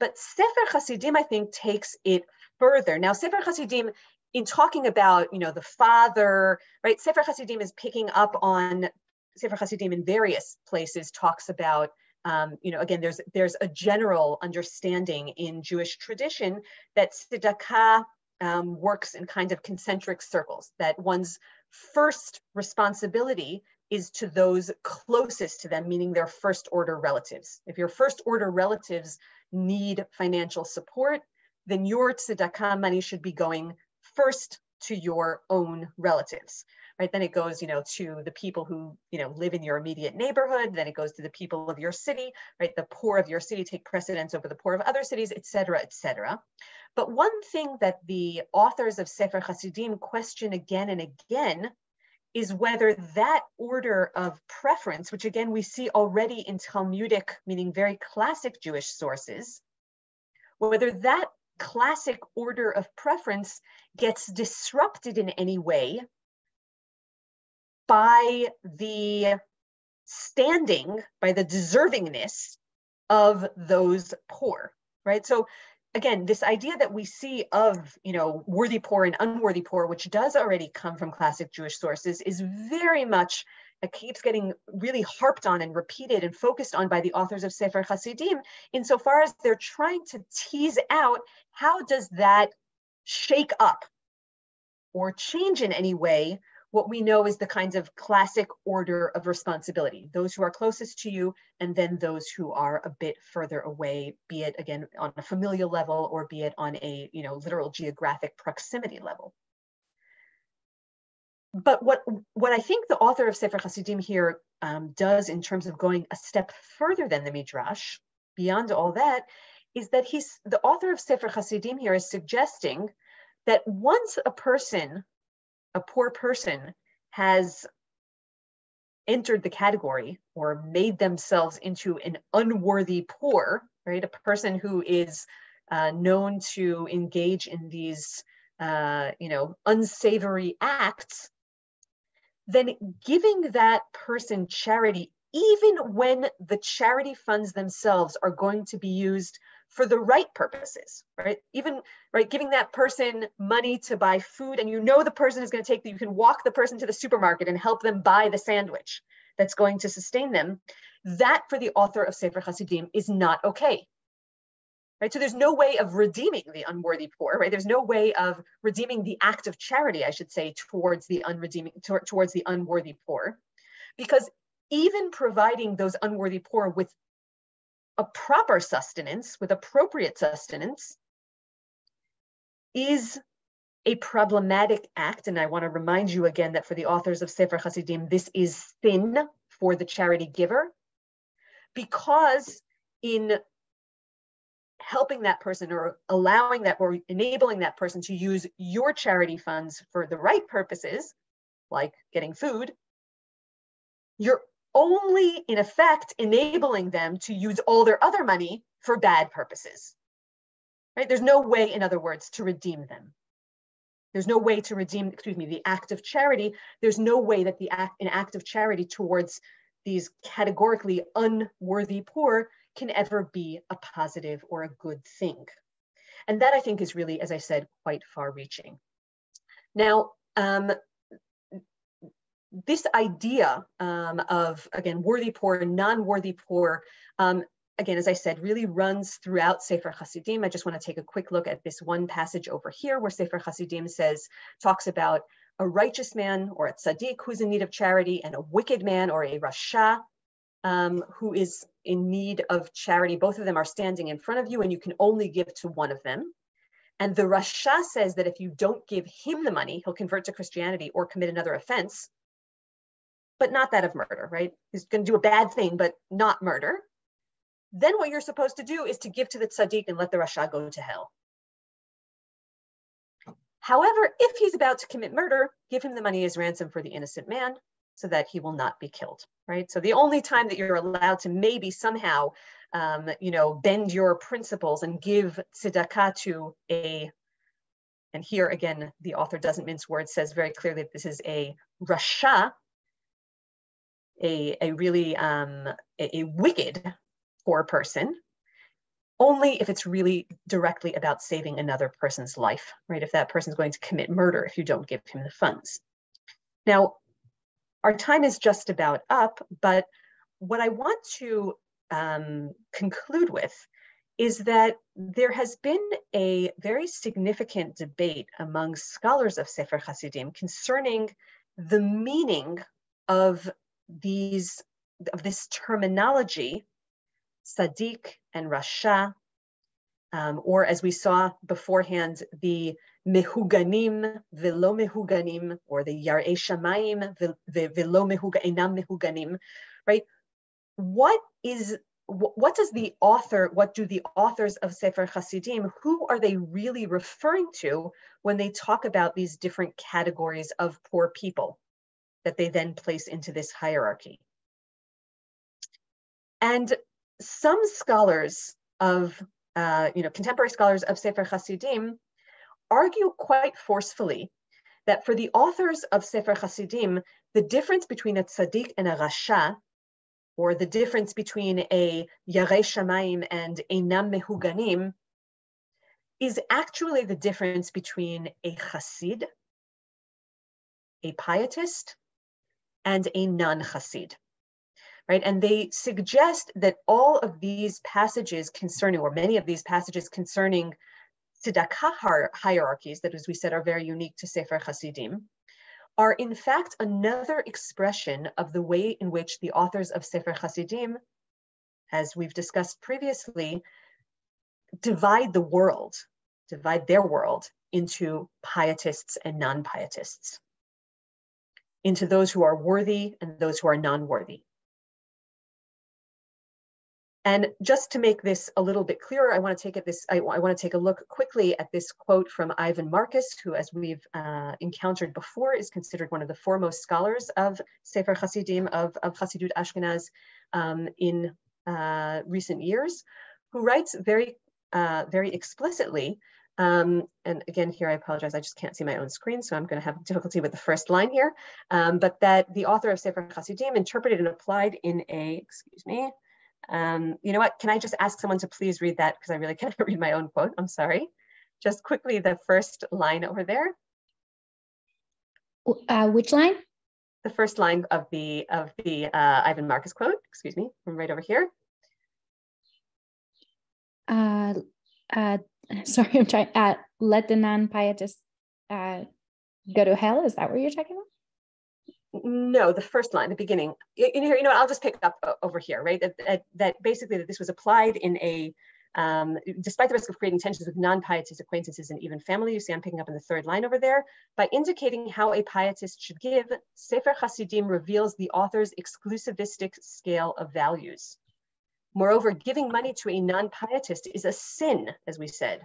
but Sefer Hasidim, I think, takes it further. Now, Sefer Hasidim, in talking about, you know, the father, right? Sefer Hasidim is picking up on, Sefer Hasidim in various places talks about, you know, again, there's a general understanding in Jewish tradition that tzedakah works in kind of concentric circles, that one's first responsibility is to those closest to them, meaning their first order relatives. If your first order relatives need financial support, then your tzedakah money should be going first to your own relatives, right? Then it goes, you know, to the people who, you know, live in your immediate neighborhood. Then it goes to the people of your city, right? The poor of your city take precedence over the poor of other cities, et cetera, et cetera. But one thing that the authors of Sefer Hasidim question again and again is whether that order of preference, which again, we see already in Talmudic, meaning very classic Jewish sources, whether that classic order of preference gets disrupted in any way by the standing, by the deservingness of those poor, right? So again, this idea that we see of, you know, worthy poor and unworthy poor, which does already come from classic Jewish sources, is very much, it keeps getting really harped on and repeated and focused on by the authors of Sefer Hasidim, insofar as they're trying to tease out how does that shake up or change in any way what we know is the kinds of classic order of responsibility, those who are closest to you and then those who are a bit further away, be it again on a familial level or be it on a, you know, literal geographic proximity level. But what I think the author of Sefer Hasidim here does in terms of going a step further than the Midrash, beyond all that, is that the author of Sefer Hasidim here is suggesting that once a poor person has entered the category or made themselves into an unworthy poor, right? A person who is known to engage in these, unsavory acts, then giving that person charity, even when the charity funds themselves are going to be used for the right purposes, right? Even, right, giving that person money to buy food, and the person is going to you can walk the person to the supermarket and help them buy the sandwich that's going to sustain them. That, for the author of Sefer Hasidim, is not okay, right? So there's no way of redeeming the unworthy poor, right? There's no way of redeeming the act of charity, I should say, towards the unworthy poor, because even providing those unworthy poor with a proper sustenance, with appropriate sustenance, is a problematic act. And I want to remind you again that for the authors of Sefer Hasidim, this is sin for the charity giver, because in helping that person or allowing that or enabling that person to use your charity funds for the right purposes, like getting food, you're only, in effect, enabling them to use all their other money for bad purposes, right? There's no way, in other words, to redeem them. There's no way to redeem, the act of charity. There's no way that an act of charity towards these categorically unworthy poor can ever be a positive or a good thing. And that, I think, is really, as I said, quite far-reaching. Now, this idea of, again, worthy poor, non-worthy poor, again, as I said, really runs throughout Sefer Hasidim. I just want to take a quick look at this one passage over here where Sefer Hasidim talks about a righteous man or a tzaddik who's in need of charity, and a wicked man or a rasha who is in need of charity. Both of them are standing in front of you, and you can only give to one of them. And the rasha says that if you don't give him the money, he'll convert to Christianity or commit another offense, but not that of murder, right? He's going to do a bad thing, but not murder. Then what you're supposed to do is to give to the tzaddik and let the rasha go to hell. However, if he's about to commit murder, give him the money as ransom for the innocent man so that he will not be killed, right? So the only time that you're allowed to maybe somehow, bend your principles and give tzedakah to and here again, the author doesn't mince words, says very clearly that this is a rasha, a really wicked poor person, only if it's really directly about saving another person's life, right? If that person's going to commit murder if you don't give him the funds. Now, our time is just about up, but what I want to conclude with is that there has been a very significant debate among scholars of Sefer Hasidim concerning the meaning of this terminology, tzaddik and rasha, or as we saw beforehand, the mehuganim velo mehuganim, or the yarei shamayim velo enam mehuganim, right? What do the authors of Sefer Hasidim, who are they really referring to when they talk about these different categories of poor people that they then place into this hierarchy? And some scholars of, contemporary scholars of Sefer Hasidim argue quite forcefully that for the authors of Sefer Hasidim, the difference between a tzaddik and a rasha, or the difference between a yarei shamayim and einam mehuganim, is actually the difference between a chassid, a pietist, and a non-Hasid, right? And they suggest that all of these passages concerning, or many of these passages concerning tzedakah hierarchies that, as we said, are very unique to Sefer Hasidim, are in fact another expression of the way in which the authors of Sefer Hasidim, as we've discussed previously, divide their world into pietists and non-pietists. into those who are worthy and those who are non-worthy. And just to make this a little bit clearer, I want to take a look quickly at this quote from Ivan Marcus, who, as we've encountered before, is considered one of the foremost scholars of Sefer Hasidim, of Hasidut Ashkenaz in recent years, who writes very explicitly, and again, here I apologize, I just can't see my own screen, so I'm going to have difficulty with the first line here, but that the author of Sefer Hasidim interpreted and applied in a, excuse me, you know what, can I just ask someone to please read that, because I really can't read my own quote, I'm sorry. Just quickly, the first line over there. Which line? The first line of the Ivan Marcus quote, excuse me, from right over here. Sorry, I'm trying. Let the non-pietists go to hell. Is that what you're talking about? No, the first line, the beginning. You know what? I'll just pick up over here, right? That basically that this was applied in a, despite the risk of creating tensions with non-pietist acquaintances and even family. You see, I'm picking up in the third line over there. By indicating how a pietist should give, Sefer Hasidim reveals the author's exclusivistic scale of values. Moreover, giving money to a non-pietist is a sin, as we said.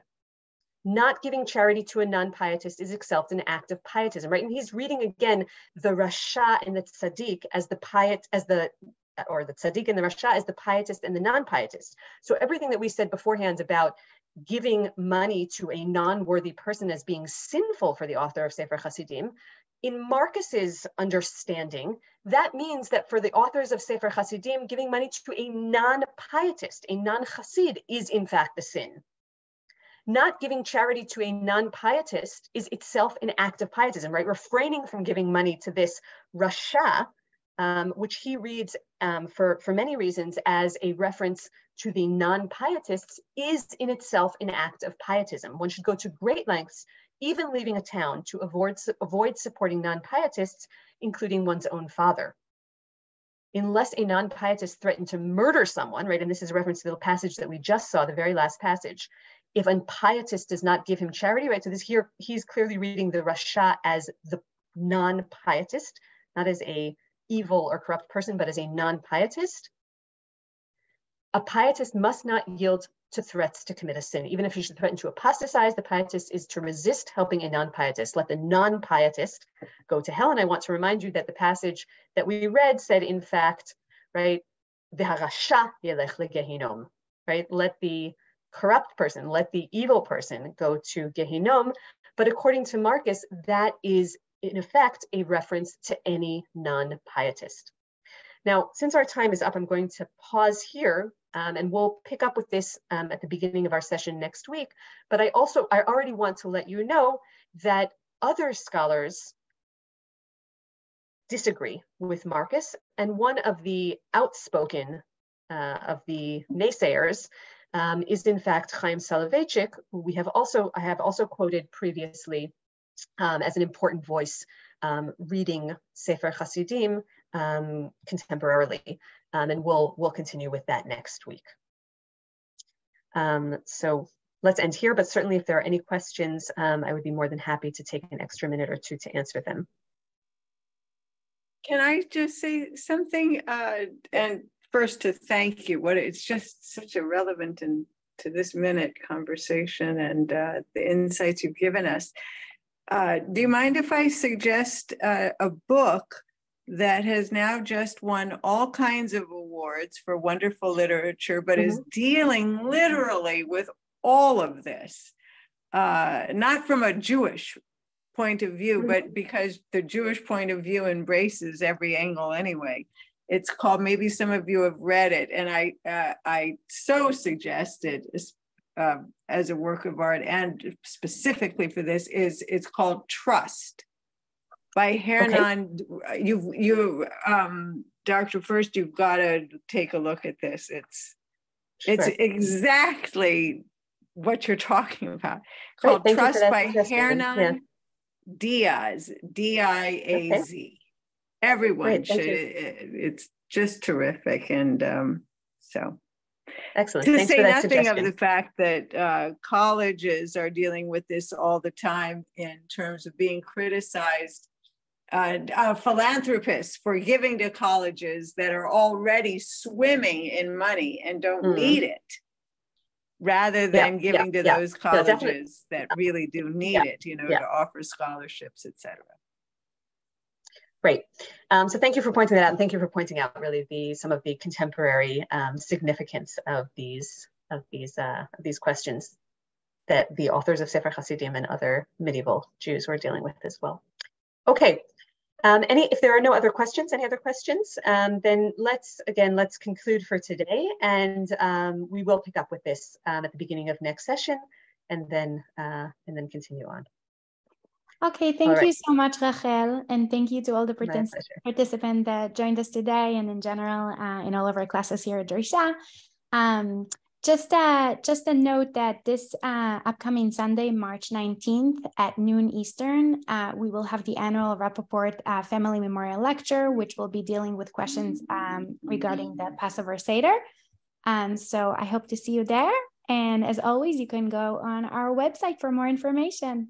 Not giving charity to a non-pietist is itself an act of pietism, right? And he's reading again the Rasha and the Tzaddik as the piet, as the, or the Tzaddik and the Rasha as the pietist and the non-pietist. So everything that we said beforehand about giving money to a non-worthy person as being sinful for the author of Sefer Hasidim, in Marcus's understanding, that means that for the authors of Sefer Hasidim, giving money to a non-pietist, a non-Hasid, is in fact a sin. Not giving charity to a non-pietist is itself an act of pietism, right? Refraining from giving money to this Rasha, which he reads for many reasons as a reference to the non-pietists, is in itself an act of pietism. One should go to great lengths, even leaving a town, to avoid supporting non-pietists, including one's own father. Unless a non-pietist threatened to murder someone, right, and this is a reference to the passage that we just saw, the very last passage, if a pietist does not give him charity, right, so this here, he's clearly reading the Rasha as the non-pietist, not as a evil or corrupt person, but as a non-pietist. A pietist must not yield to threats to commit a sin. Even if you should threaten to apostatize, the pietist is to resist helping a non-pietist. Let the non-pietist go to hell. And I want to remind you that the passage that we read said, in fact, right, v'harasha yelech legehinom, right? Let the corrupt person, let the evil person go to Gehinom. But according to Marcus, that is, in effect, a reference to any non-pietist. Now, since our time is up, I'm going to pause here, and we'll pick up with this at the beginning of our session next week. But I already want to let you know that other scholars disagree with Marcus, and one of the outspoken of the naysayers is in fact Chaim Soloveitchik, who I have also quoted previously as an important voice reading Sefer Hasidim contemporarily, and we'll continue with that next week. So let's end here, but certainly if there are any questions, I would be more than happy to take an extra minute or two to answer them. Can I just say something? And first to thank you. It's just such a relevant and to this minute conversation, and the insights you've given us. Do you mind if I suggest a book that has now just won all kinds of awards for wonderful literature, but is dealing literally with all of this, not from a Jewish point of view, but because the Jewish point of view embraces every angle anyway. It's called, maybe some of you have read it, and I so suggest it as a work of art, and specifically for this, it's called Trust by Hernan. Okay. Dr. Furst, you've got to take a look at this. It's exactly what you're talking about. Called Trust by Hernan Diaz, D-I-A-Z. Okay. Everyone should. It's just terrific, and so. Excellent. To say nothing of the fact that colleges are dealing with this all the time in terms of being criticized philanthropists for giving to colleges that are already swimming in money and don't need it, rather than giving to those colleges that really do need it, you know, to offer scholarships, et cetera. Great. So thank you for pointing that out, and thank you for pointing out really the some of the contemporary significance of these questions that the authors of Sefer Hasidim and other medieval Jews were dealing with as well. Okay. If there are no other questions, then let's conclude for today, and we will pick up with this at the beginning of next session, and then continue on. Okay, thank you so much, Rachel, and thank you to all the participants that joined us today, and in general in all of our classes here at Drisha. Just a note that this upcoming Sunday, March 19th at noon Eastern, we will have the annual Rappaport Family Memorial Lecture, which will be dealing with questions regarding the Passover Seder. So I hope to see you there. And as always, you can go on our website for more information.